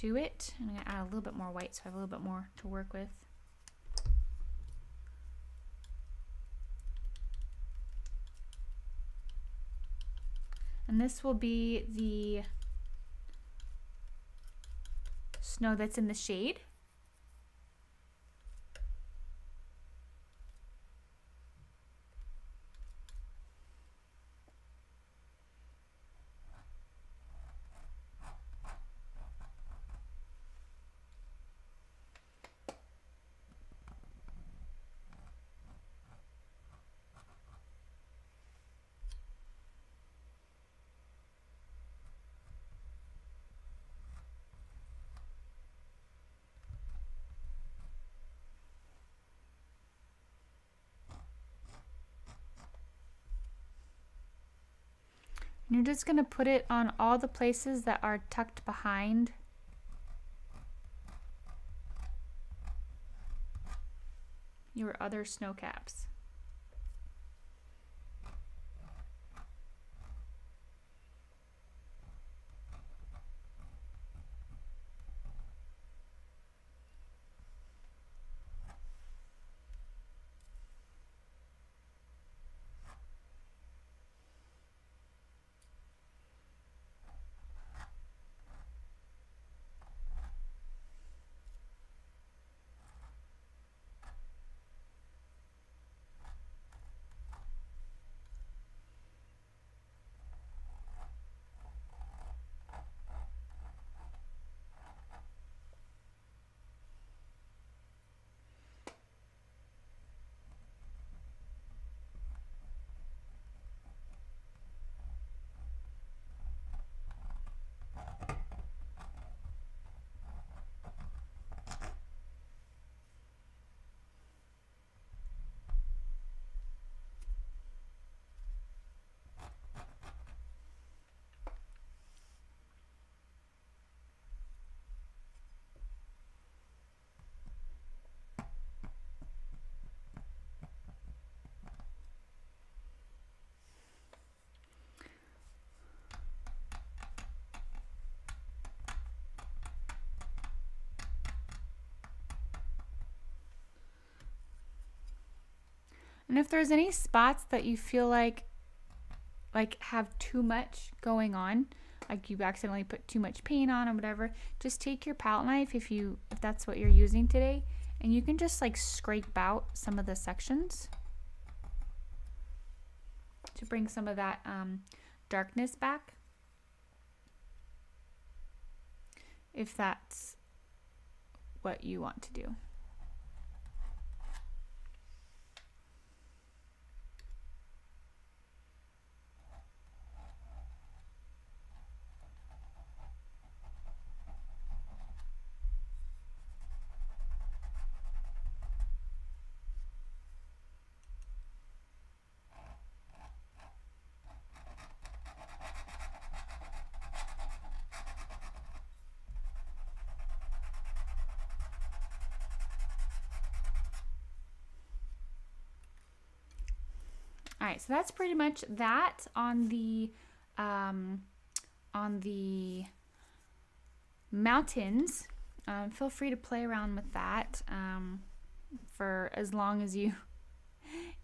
to it. And I'm going to add a little bit more white so I have a little bit more to work with. And this will be the snow that's in the shade. You're just going to put it on all the places that are tucked behind your other snow caps. And if there's any spots that you feel like like have too much going on, like you accidentally put too much paint on or whatever, just take your palette knife if you if that's what you're using today, and you can just like scrape out some of the sections to bring some of that um, darkness back, if that's what you want to do. All right, so that's pretty much that on the um, on the mountains. Um, feel free to play around with that um, for as long as you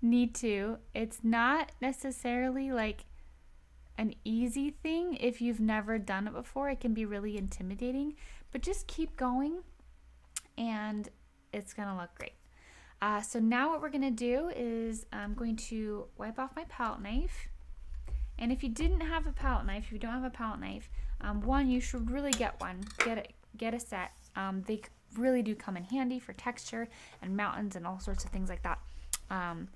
need to. It's not necessarily like an easy thing if you've never done it before. It can be really intimidating, but just keep going and it's gonna look great. Uh, so now what we're gonna do is I'm going to wipe off my palette knife. And if you didn't have a palette knife, if you don't have a palette knife, um, one, you should really get one. Get it, get a set. Um, they really do come in handy for texture and mountains and all sorts of things like that. Um,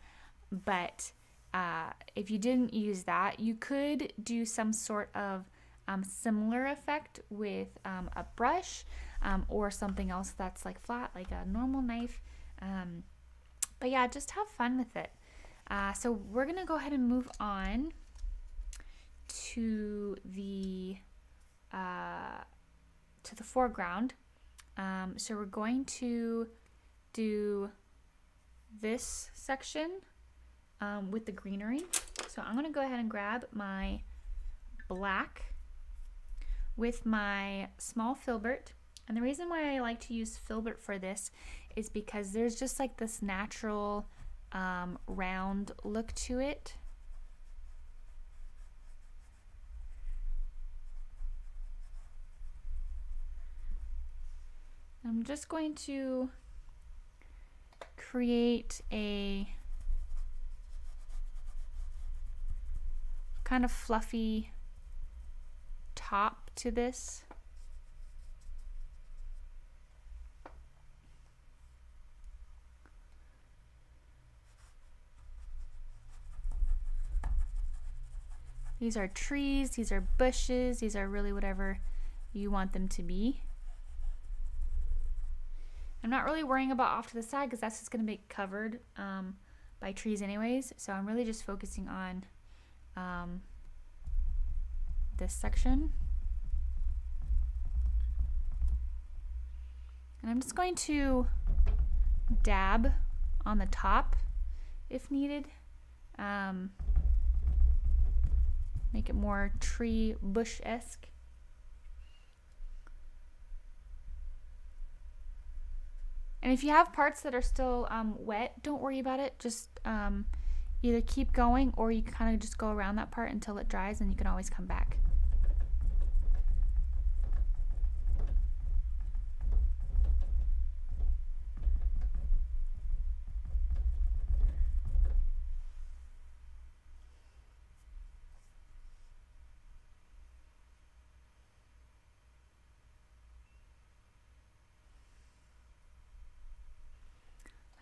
but uh, if you didn't use that, you could do some sort of um, similar effect with um, a brush um, or something else that's like flat, like a normal knife. Um, But yeah, just have fun with it. Uh, so we're gonna go ahead and move on to the uh, to the foreground. Um, so we're going to do this section um, with the greenery. So I'm gonna go ahead and grab my black with my small filbert. And the reason why I like to use filbert for this is because there's just like this natural um, round look to it. I'm just going to create a kind of fluffy top to this. These are trees, these are bushes, these are really whatever you want them to be. I'm not really worrying about off to the side because that's just gonna be covered um, by trees anyways. So I'm really just focusing on um, this section. And I'm just going to dab on the top if needed. Um, Make it more tree bush-esque. And if you have parts that are still um, wet, don't worry about it. Just um, either keep going or you kind of just go around that part until it dries, and you can always come back.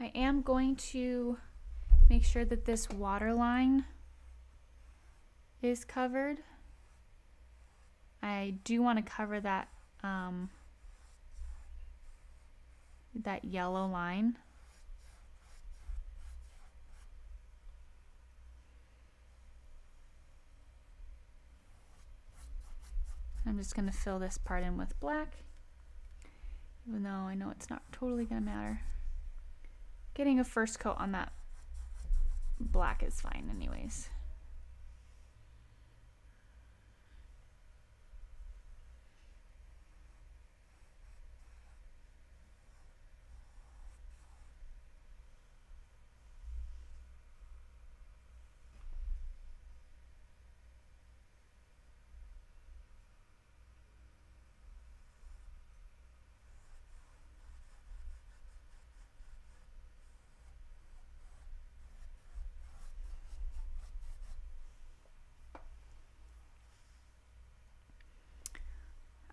I am going to make sure that this water line is covered. I do want to cover that um, that yellow line. I'm just going to fill this part in with black, even though I know it's not totally going to matter. Getting a first coat on that black is fine anyways.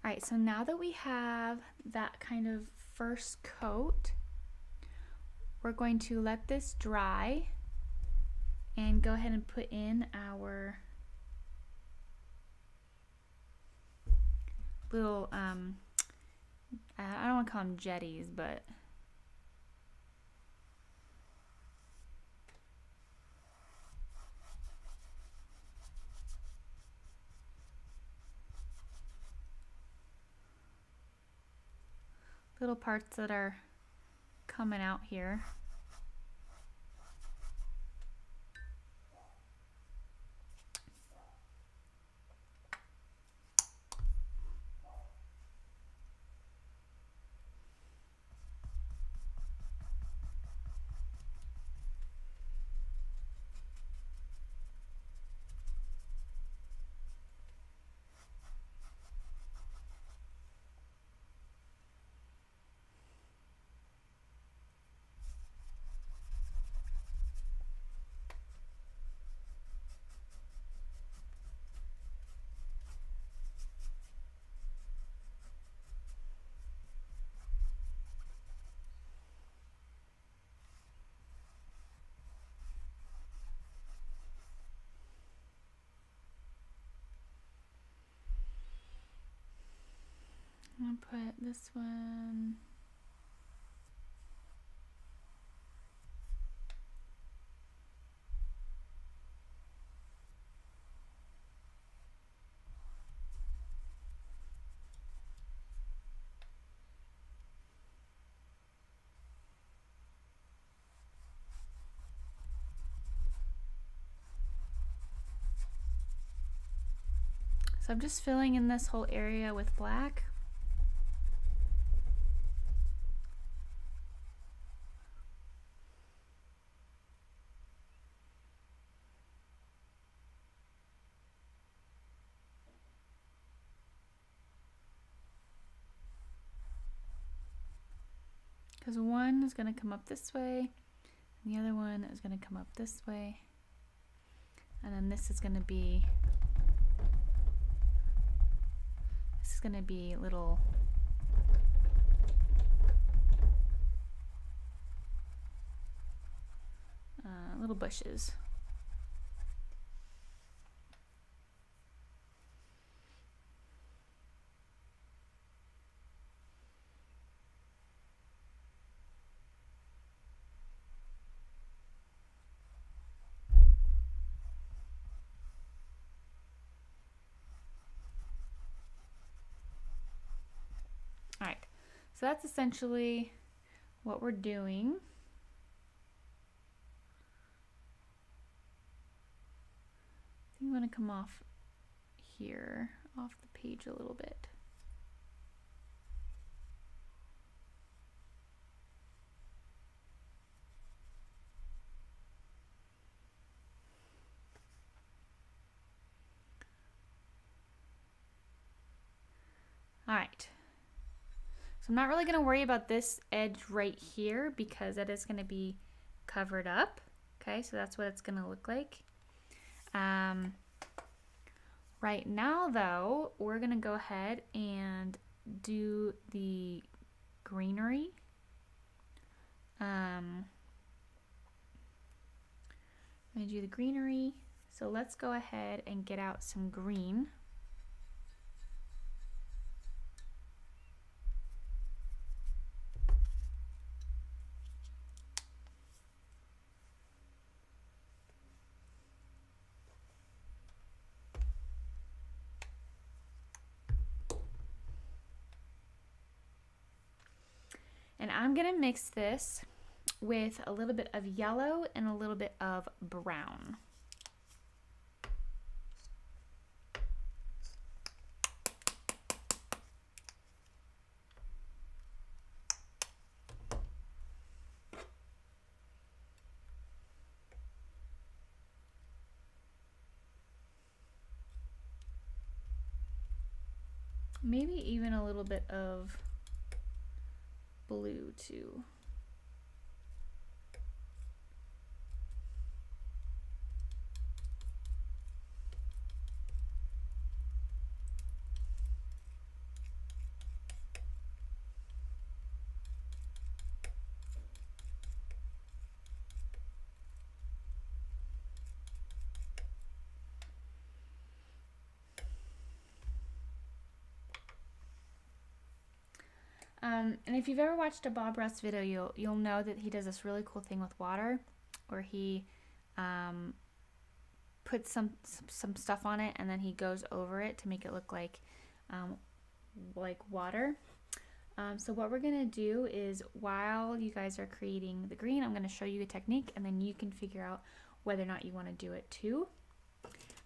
All right, so now that we have that kind of first coat, we're going to let this dry and go ahead and put in our little, um, I don't want to call them jetties, but little parts that are coming out here. I'm gonna put this one . So I'm just filling in this whole area with black. Because one is going to come up this way, and the other one is going to come up this way, and then this is going to be This is going to be little uh, little bushes. So that's essentially what we're doing. I think I'm gonna come off here, off the page a little bit. All right. So I'm not really going to worry about this edge right here because that is going to be covered up. Okay, so that's what it's going to look like. Um, right now, though, we're going to go ahead and do the greenery. Um, I'm going to do the greenery. So let's go ahead and get out some green. I'm gonna mix this with a little bit of yellow and a little bit of brown. Maybe even a little bit of blue too. Um, and if you've ever watched a Bob Ross video, you'll, you'll know that he does this really cool thing with water where he um, puts some, some stuff on it and then he goes over it to make it look like, um, like water. Um, so what we're going to do is while you guys are creating the green, I'm going to show you a technique and then you can figure out whether or not you want to do it too.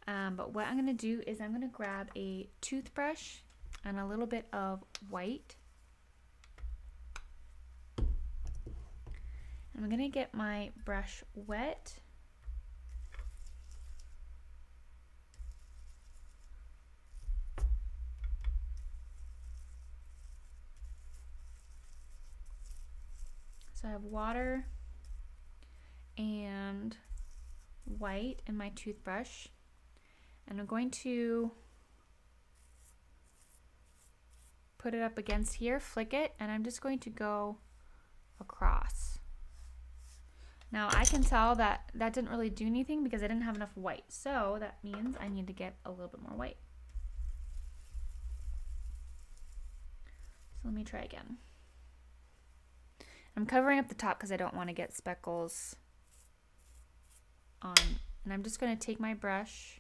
Um, but what I'm going to do is I'm going to grab a toothbrush and a little bit of white. I'm gonna get my brush wet. So I have water and white in my toothbrush, and I'm going to put it up against here, flick it, and I'm just going to go across. Now I can tell that that didn't really do anything because I didn't have enough white. So that means I need to get a little bit more white. So let me try again. I'm covering up the top because I don't want to get speckles on. And I'm just going to take my brush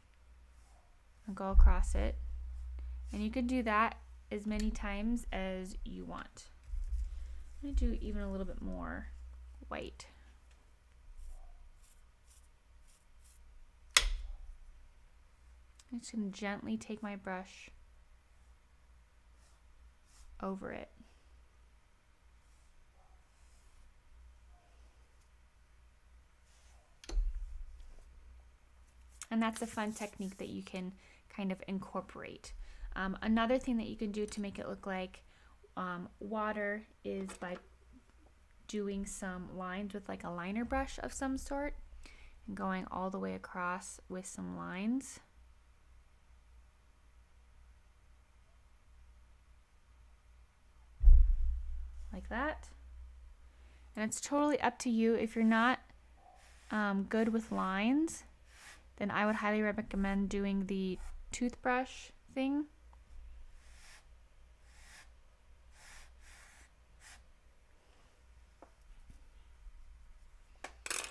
and go across it. And you could do that as many times as you want. I'm going to do even a little bit more white. I'm just going to gently take my brush over it. And that's a fun technique that you can kind of incorporate. Um, another thing that you can do to make it look like um, water is by doing some lines with like a liner brush of some sort and going all the way across with some lines. Like that. And it's totally up to you. If you're not um, good with lines, then I would highly recommend doing the toothbrush thing.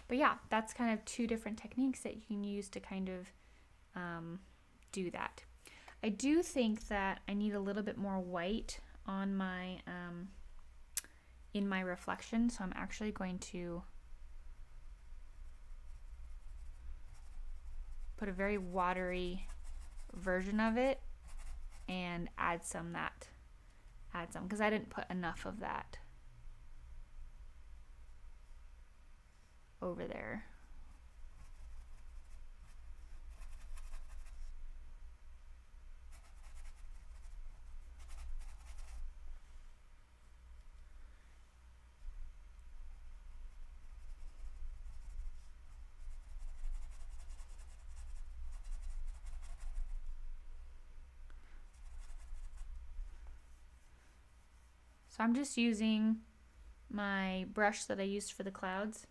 But yeah, that's kind of two different techniques that you can use to kind of um, do that. I do think that I need a little bit more white on my um, in my reflection, so I'm actually going to put a very watery version of it and add some that add some because I didn't put enough of that over there. So I'm just using my brush that I used for the clouds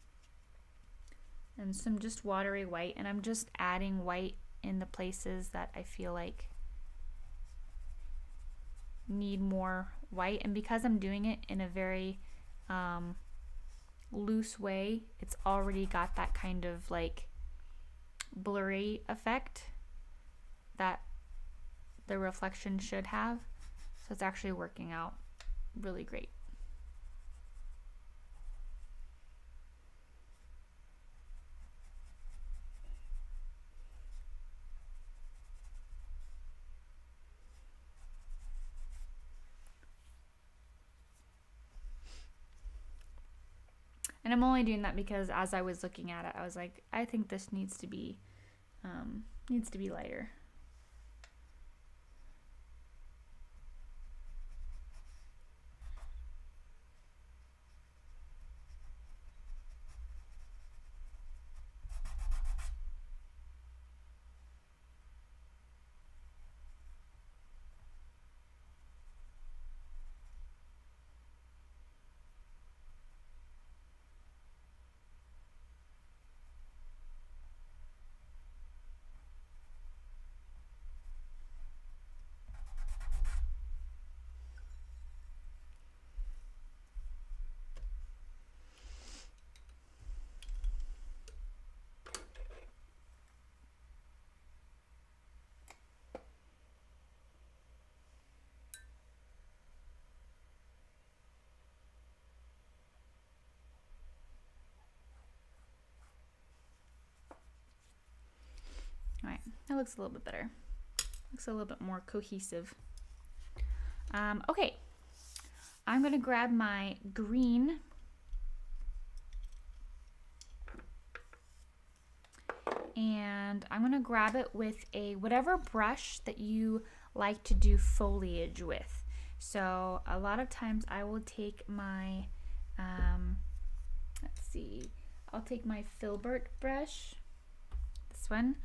and some just watery white, and I'm just adding white in the places that I feel like need more white. And because I'm doing it in a very um, loose way, it's already got that kind of like blurry effect that the reflection should have. So it's actually working out really great. And I'm only doing that because as I was looking at it, I was like, I think this needs to be um, needs to be lighter. Alright, that looks a little bit better. Looks a little bit more cohesive. Um, okay, I'm going to grab my green and I'm going to grab it with a whatever brush that you like to do foliage with. So a lot of times I will take my, um, let's see, I'll take my filbert brush, this one.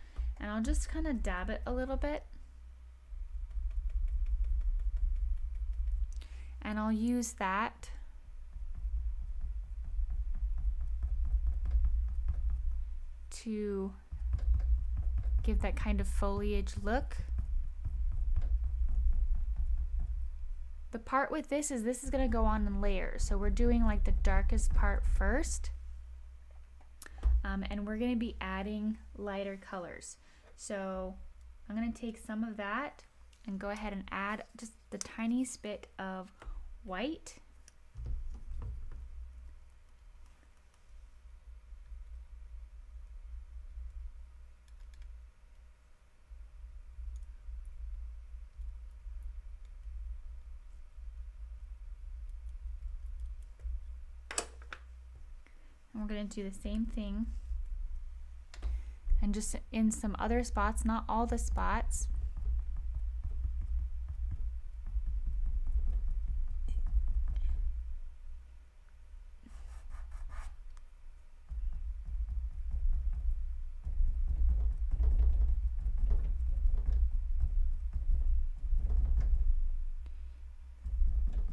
And I'll just kind of dab it a little bit. And I'll use that to give that kind of foliage look The part with this is this is going to go on in layers. So we're doing like the darkest part first. Um, and we're going to be adding lighter colors. So I'm going to take some of that and go ahead and add just the tiniest bit of white. We're going to do the same thing and just in some other spots, not all the spots.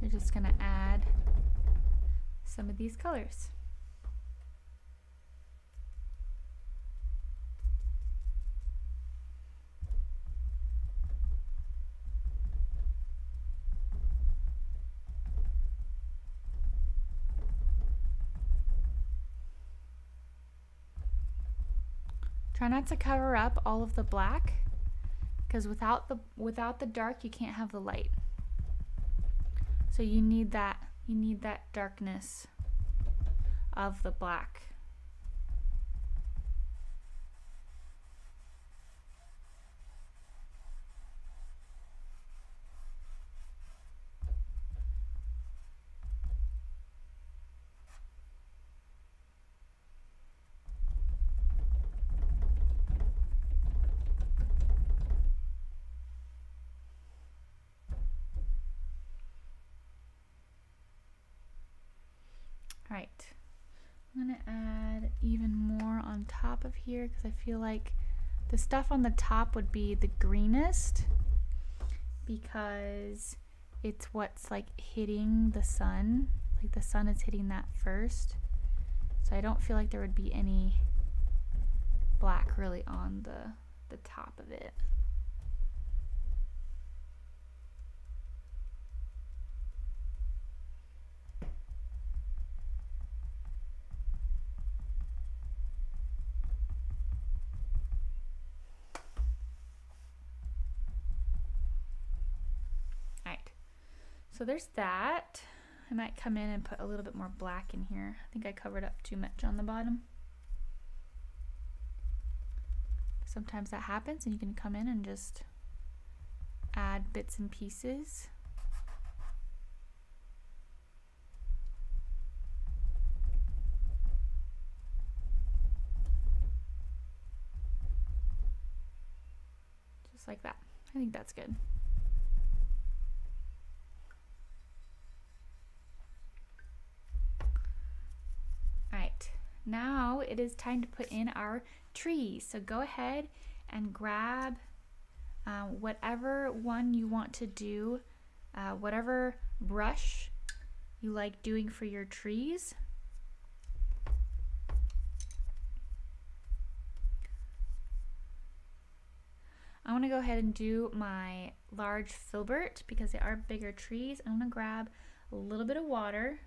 We're just going to add some of these colors. Try not to cover up all of the black, because without the without the dark you can't have the light. So you need that you need that darkness of the black. Right, I'm gonna add even more on top of here because I feel like the stuff on the top would be the greenest because it's what's like hitting the sun, like the sun is hitting that first. So I don't feel like there would be any black really on the, the top of it. So there's that. I might come in and put a little bit more black in here. I think I covered up too much on the bottom. Sometimes that happens and you can come in and just add bits and pieces. Just like that. I think that's good. Now it is time to put in our trees. So go ahead and grab uh, whatever one you want to do, uh, whatever brush you like doing for your trees. I want to go ahead and do my large filbert because they are bigger trees. I'm going to grab a little bit of water.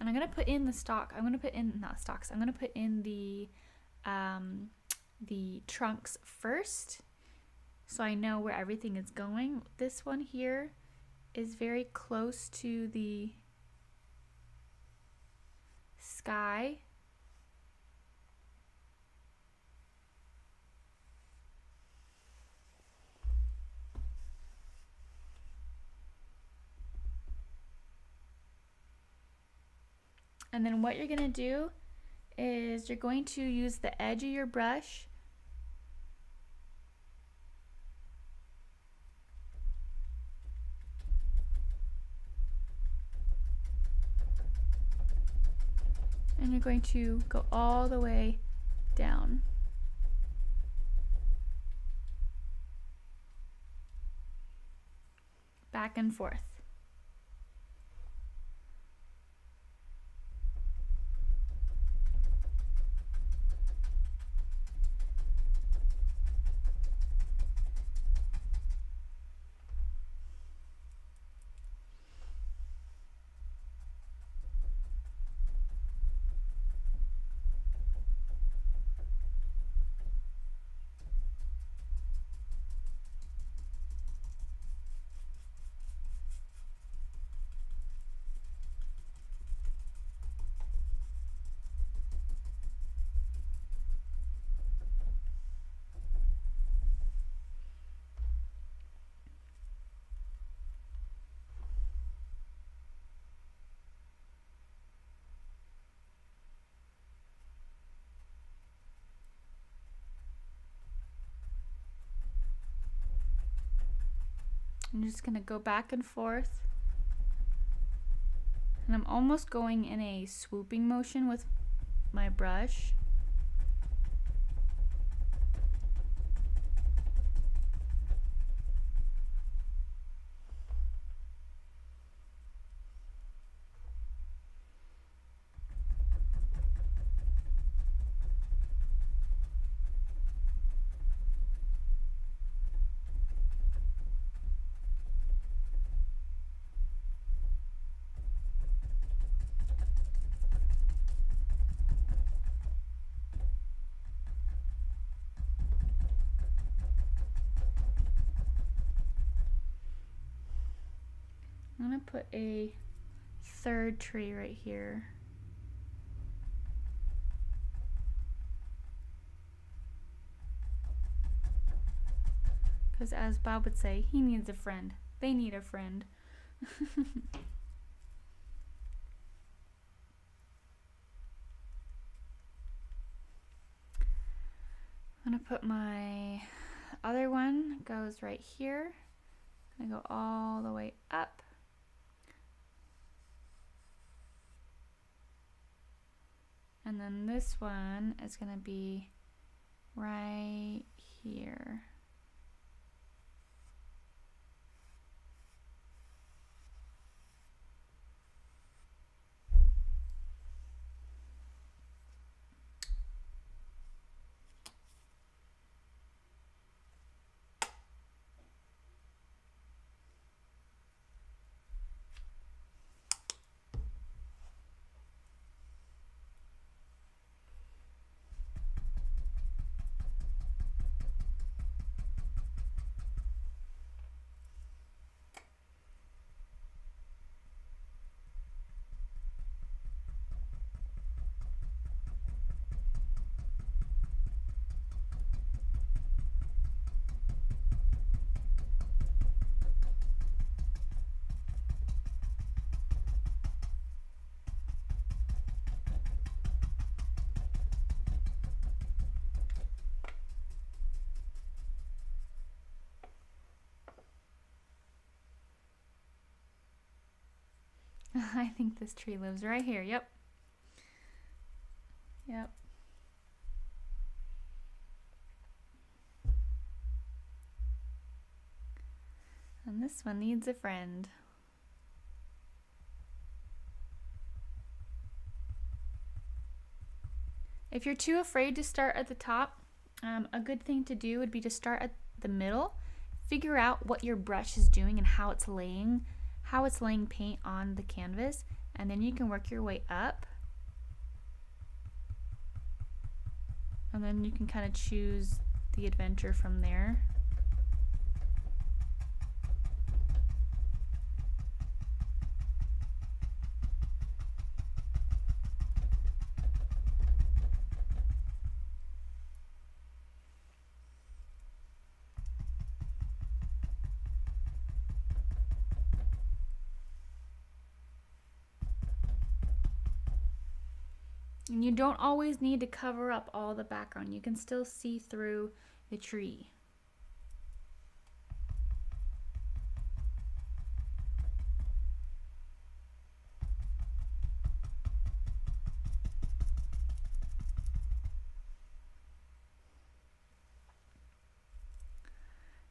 And I'm gonna put in the stalk. I'm gonna put in not stalks. I'm gonna put in the um, the trunks first, so I know where everything is going. This one here is very close to the sky. And then what you're gonna do is you're going to use the edge of your brush and you're going to go all the way down. Back and forth. I'm just gonna go back and forth. And I'm almost going in a swooping motion with my brush. I'm gonna put a third tree right here. Because as Bob would say, he needs a friend. They need a friend. I'm gonna put my other one, goes right here. I'm gonna go all the way up. And then this one is going to be right here. I think this tree lives right here. Yep. Yep. And this one needs a friend. If you're too afraid to start at the top, um, a good thing to do would be to start at the middle, figure out what your brush is doing and how it's laying. how it's laying paint on the canvas, and then you can work your way up, and then you can kind of choose the adventure from there. And you don't always need to cover up all the background. You can still see through the tree.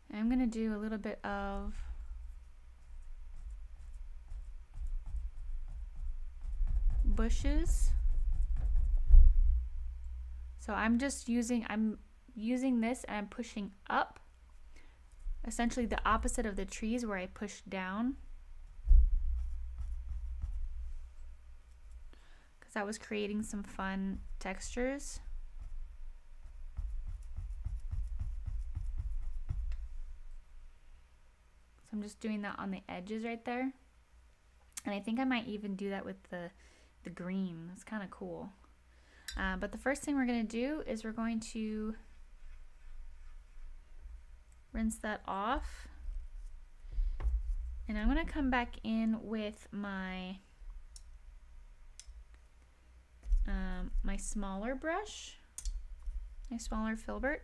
And I'm going to do a little bit of bushes. So I'm just using, I'm using this and I'm pushing up, essentially the opposite of the trees where I push down. Because I was creating some fun textures. So I'm just doing that on the edges right there. And I think I might even do that with the, the green. It's kind of cool. Uh, but the first thing we're going to do is we're going to rinse that off, and I'm going to come back in with my um, my smaller brush, my smaller filbert.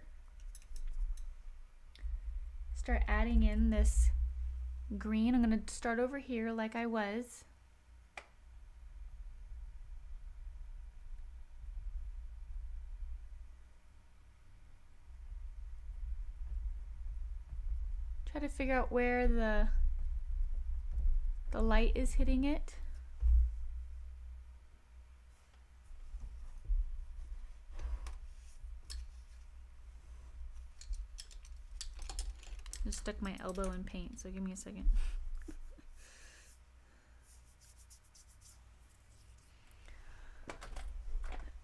Start adding in this green. I'm going to start over here like I was. Try to figure out where the the light is hitting it. I just stuck my elbow in paint, so give me a second.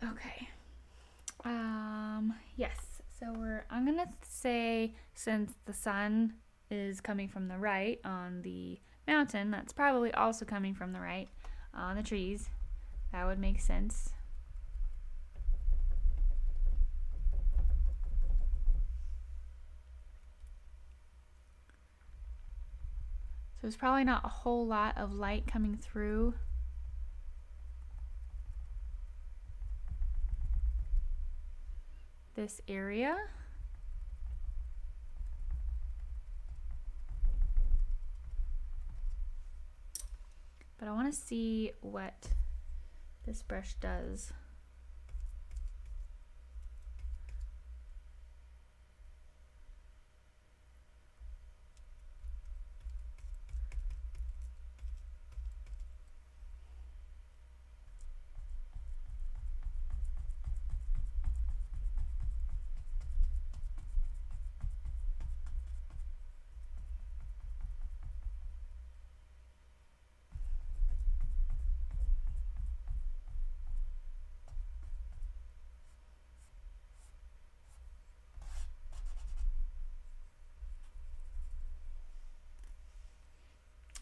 Okay. Um, yes. So we're I'm gonna say, since the sun is coming from the right on the mountain, that's probably also coming from the right on the trees. That would make sense. So there's probably not a whole lot of light coming through. This area. But I want to see what this brush does.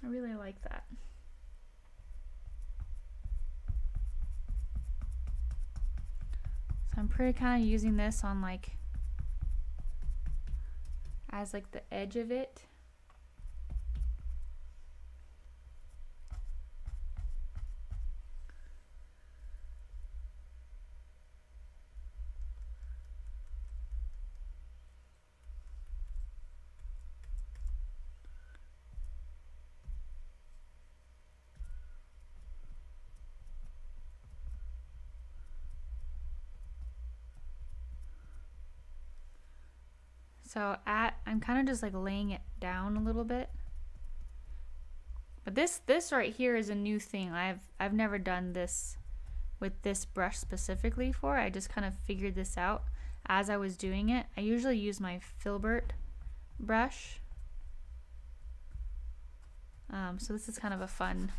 I really like that. So I'm pretty kind of using this on like, as like the edge of it. So at, I'm kind of just like laying it down a little bit. But this this right here is a new thing. I've I've never done this with this brush specifically for. I just kind of figured this out as I was doing it. I usually use my filbert brush. Um, so this is kind of a fun.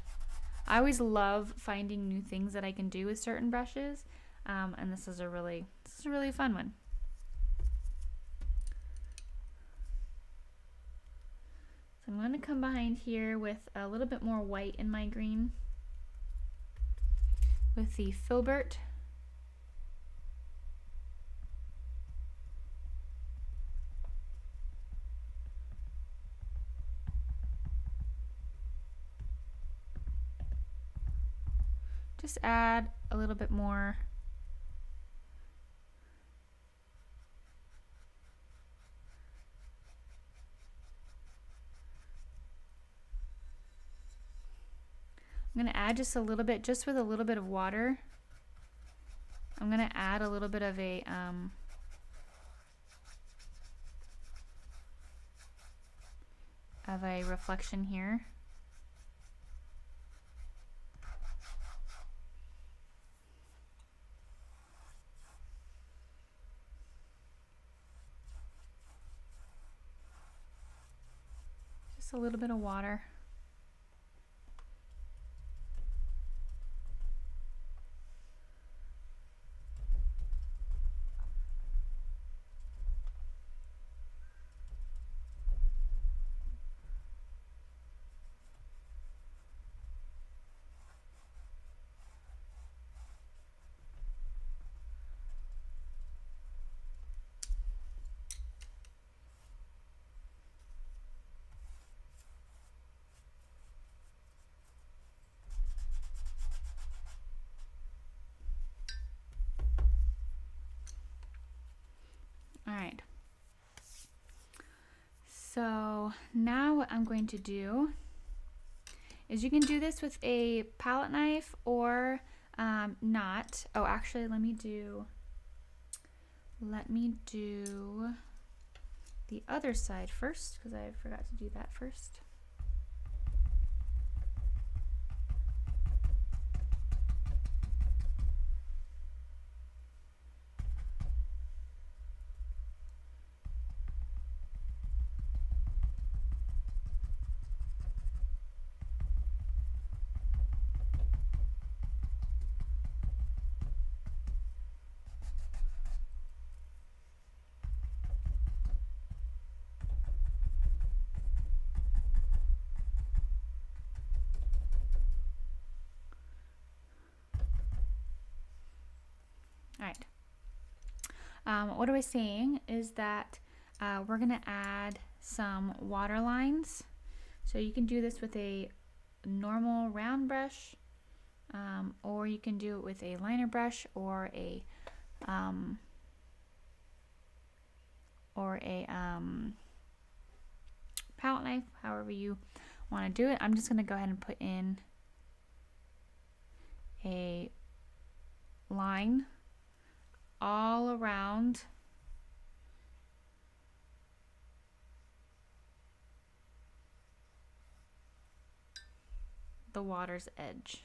I always love finding new things that I can do with certain brushes, um, and this is a really this is a really fun one. So I'm going to come behind here with a little bit more white in my green with the filbert. Just add a little bit more I'm going to add just a little bit, just with a little bit of water. I'm going to add a little bit of a, um, of a reflection here. Just a little bit of water. So So now what I'm going to do is, you can do this with a palette knife or um, not. Oh, actually, let me do, let me do the other side first, because I forgot to do that first. Um, what I was saying is that uh, we're gonna add some water lines. So you can do this with a normal round brush, um, or you can do it with a liner brush or a um, or a um, palette knife, however you want to do it. I'm just gonna go ahead and put in a line all around the water's edge.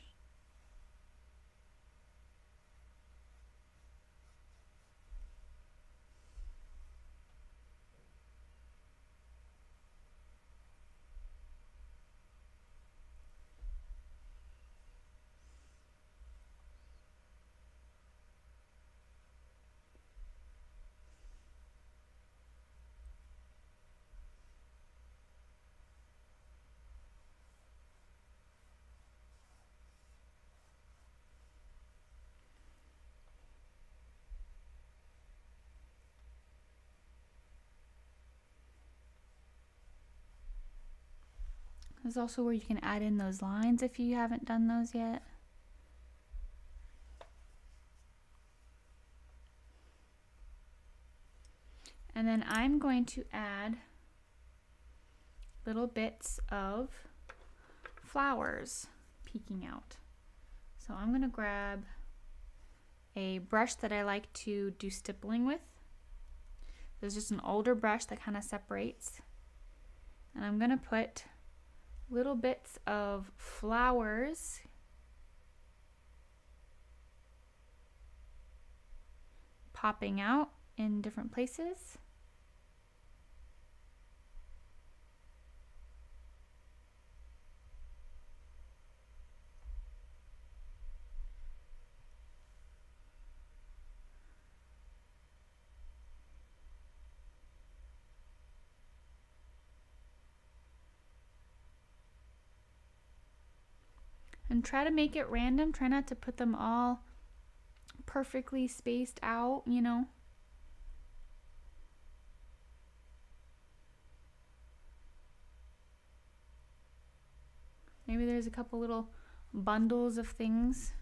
Is also where you can add in those lines if you haven't done those yet. And then I'm going to add little bits of flowers peeking out. So I'm going to grab a brush that I like to do stippling with. There's just an older brush that kind of separates, and I'm going to put little bits of flowers popping out in different places. And try to make it random. Try not to put them all perfectly spaced out, you know. Maybe there's a couple little bundles of things.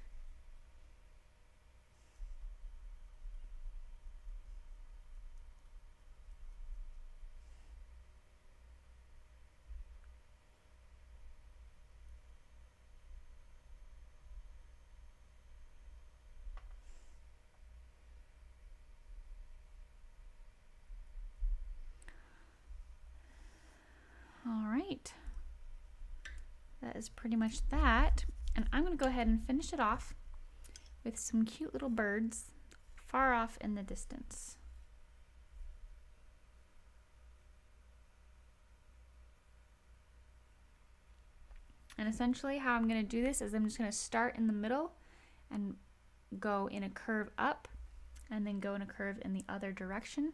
That is pretty much that, and I'm going to go ahead and finish it off with some cute little birds far off in the distance. And essentially how I'm going to do this is I'm just going to start in the middle and go in a curve up, and then go in a curve in the other direction.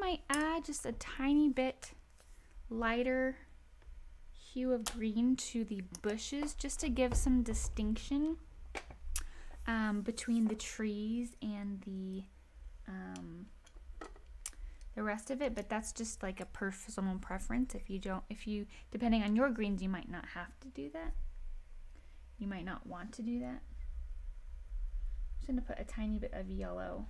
might add just a tiny bit lighter hue of green to the bushes just to give some distinction um, between the trees and the um, the rest of it. But that's just like a personal preference. If you don't, if you, depending on your greens, you might not have to do that. You might not want to do that. I'm just gonna put a tiny bit of yellow.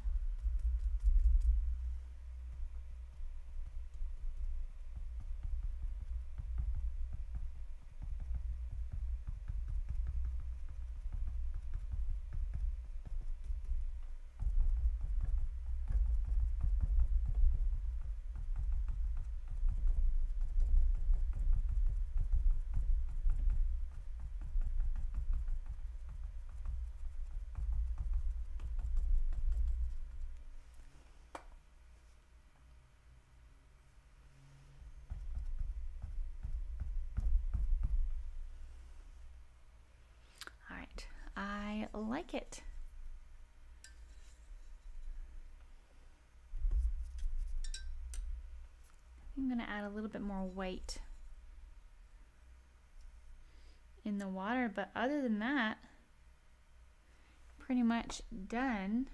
I like it. I'm gonna add a little bit more white in the water, but other than that, pretty much done.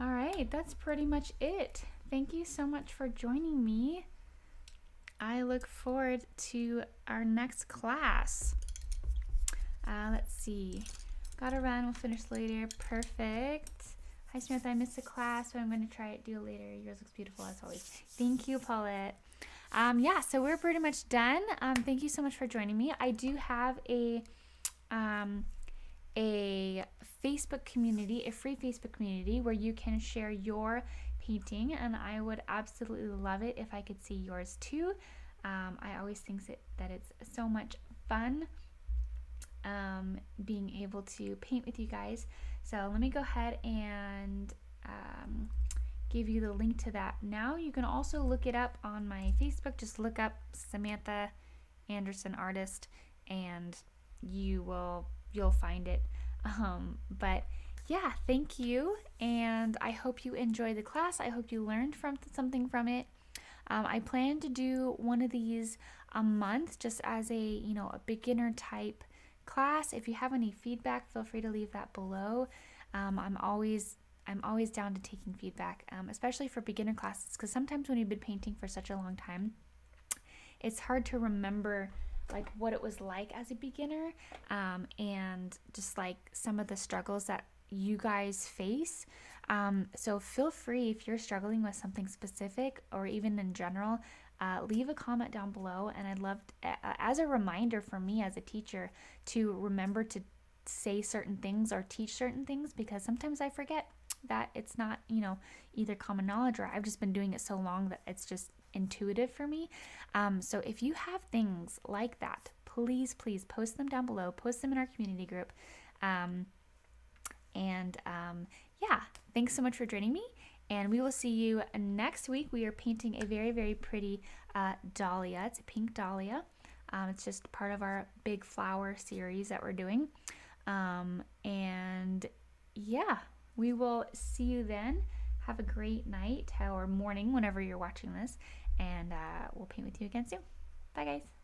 All right, that's pretty much it. Thank you so much for joining me. I look forward to our next class. Uh, let's see. Gotta run, we'll finish later. Perfect. Hi, Samantha, I missed a class, but I'm gonna try it, do it later. Yours looks beautiful as always. Thank you, Paulette. Um, yeah, so we're pretty much done. Um, thank you so much for joining me. I do have a, um, a Facebook community, a free Facebook community where you can share your painting, and I would absolutely love it if I could see yours too. Um, I always think that, that it's so much fun um, being able to paint with you guys. So let me go ahead and um, give you the link to that now. You can also look it up on my Facebook. Just look up Samantha Anderson Artist and you will you'll find it. Um, but yeah, thank you. And I hope you enjoyed the class. I hope you learned from something from it. Um, I plan to do one of these a month just as a, you know, a beginner type class. If you have any feedback, feel free to leave that below. Um, I'm always, I'm always down to taking feedback, um, especially for beginner classes, because sometimes when you've been painting for such a long time, it's hard to remember like what it was like as a beginner, um, and just like some of the struggles that you guys face. Um, so feel free, if you're struggling with something specific or even in general, uh, leave a comment down below. And I'd love, uh, as a reminder for me as a teacher, to remember to say certain things or teach certain things, because sometimes I forget that it's not, you know, either common knowledge or I've just been doing it so long that it's just intuitive for me. Um, so if you have things like that, please, please post them down below, post them in our community group. Um, and um, yeah, thanks so much for joining me, and we will see you next week. We are painting a very, very pretty uh, dahlia. It's a pink dahlia. Um, it's just part of our big flower series that we're doing. Um, and yeah, we will see you then. Have a great night or morning whenever you're watching this. And uh, we'll paint with you again soon. Bye, guys.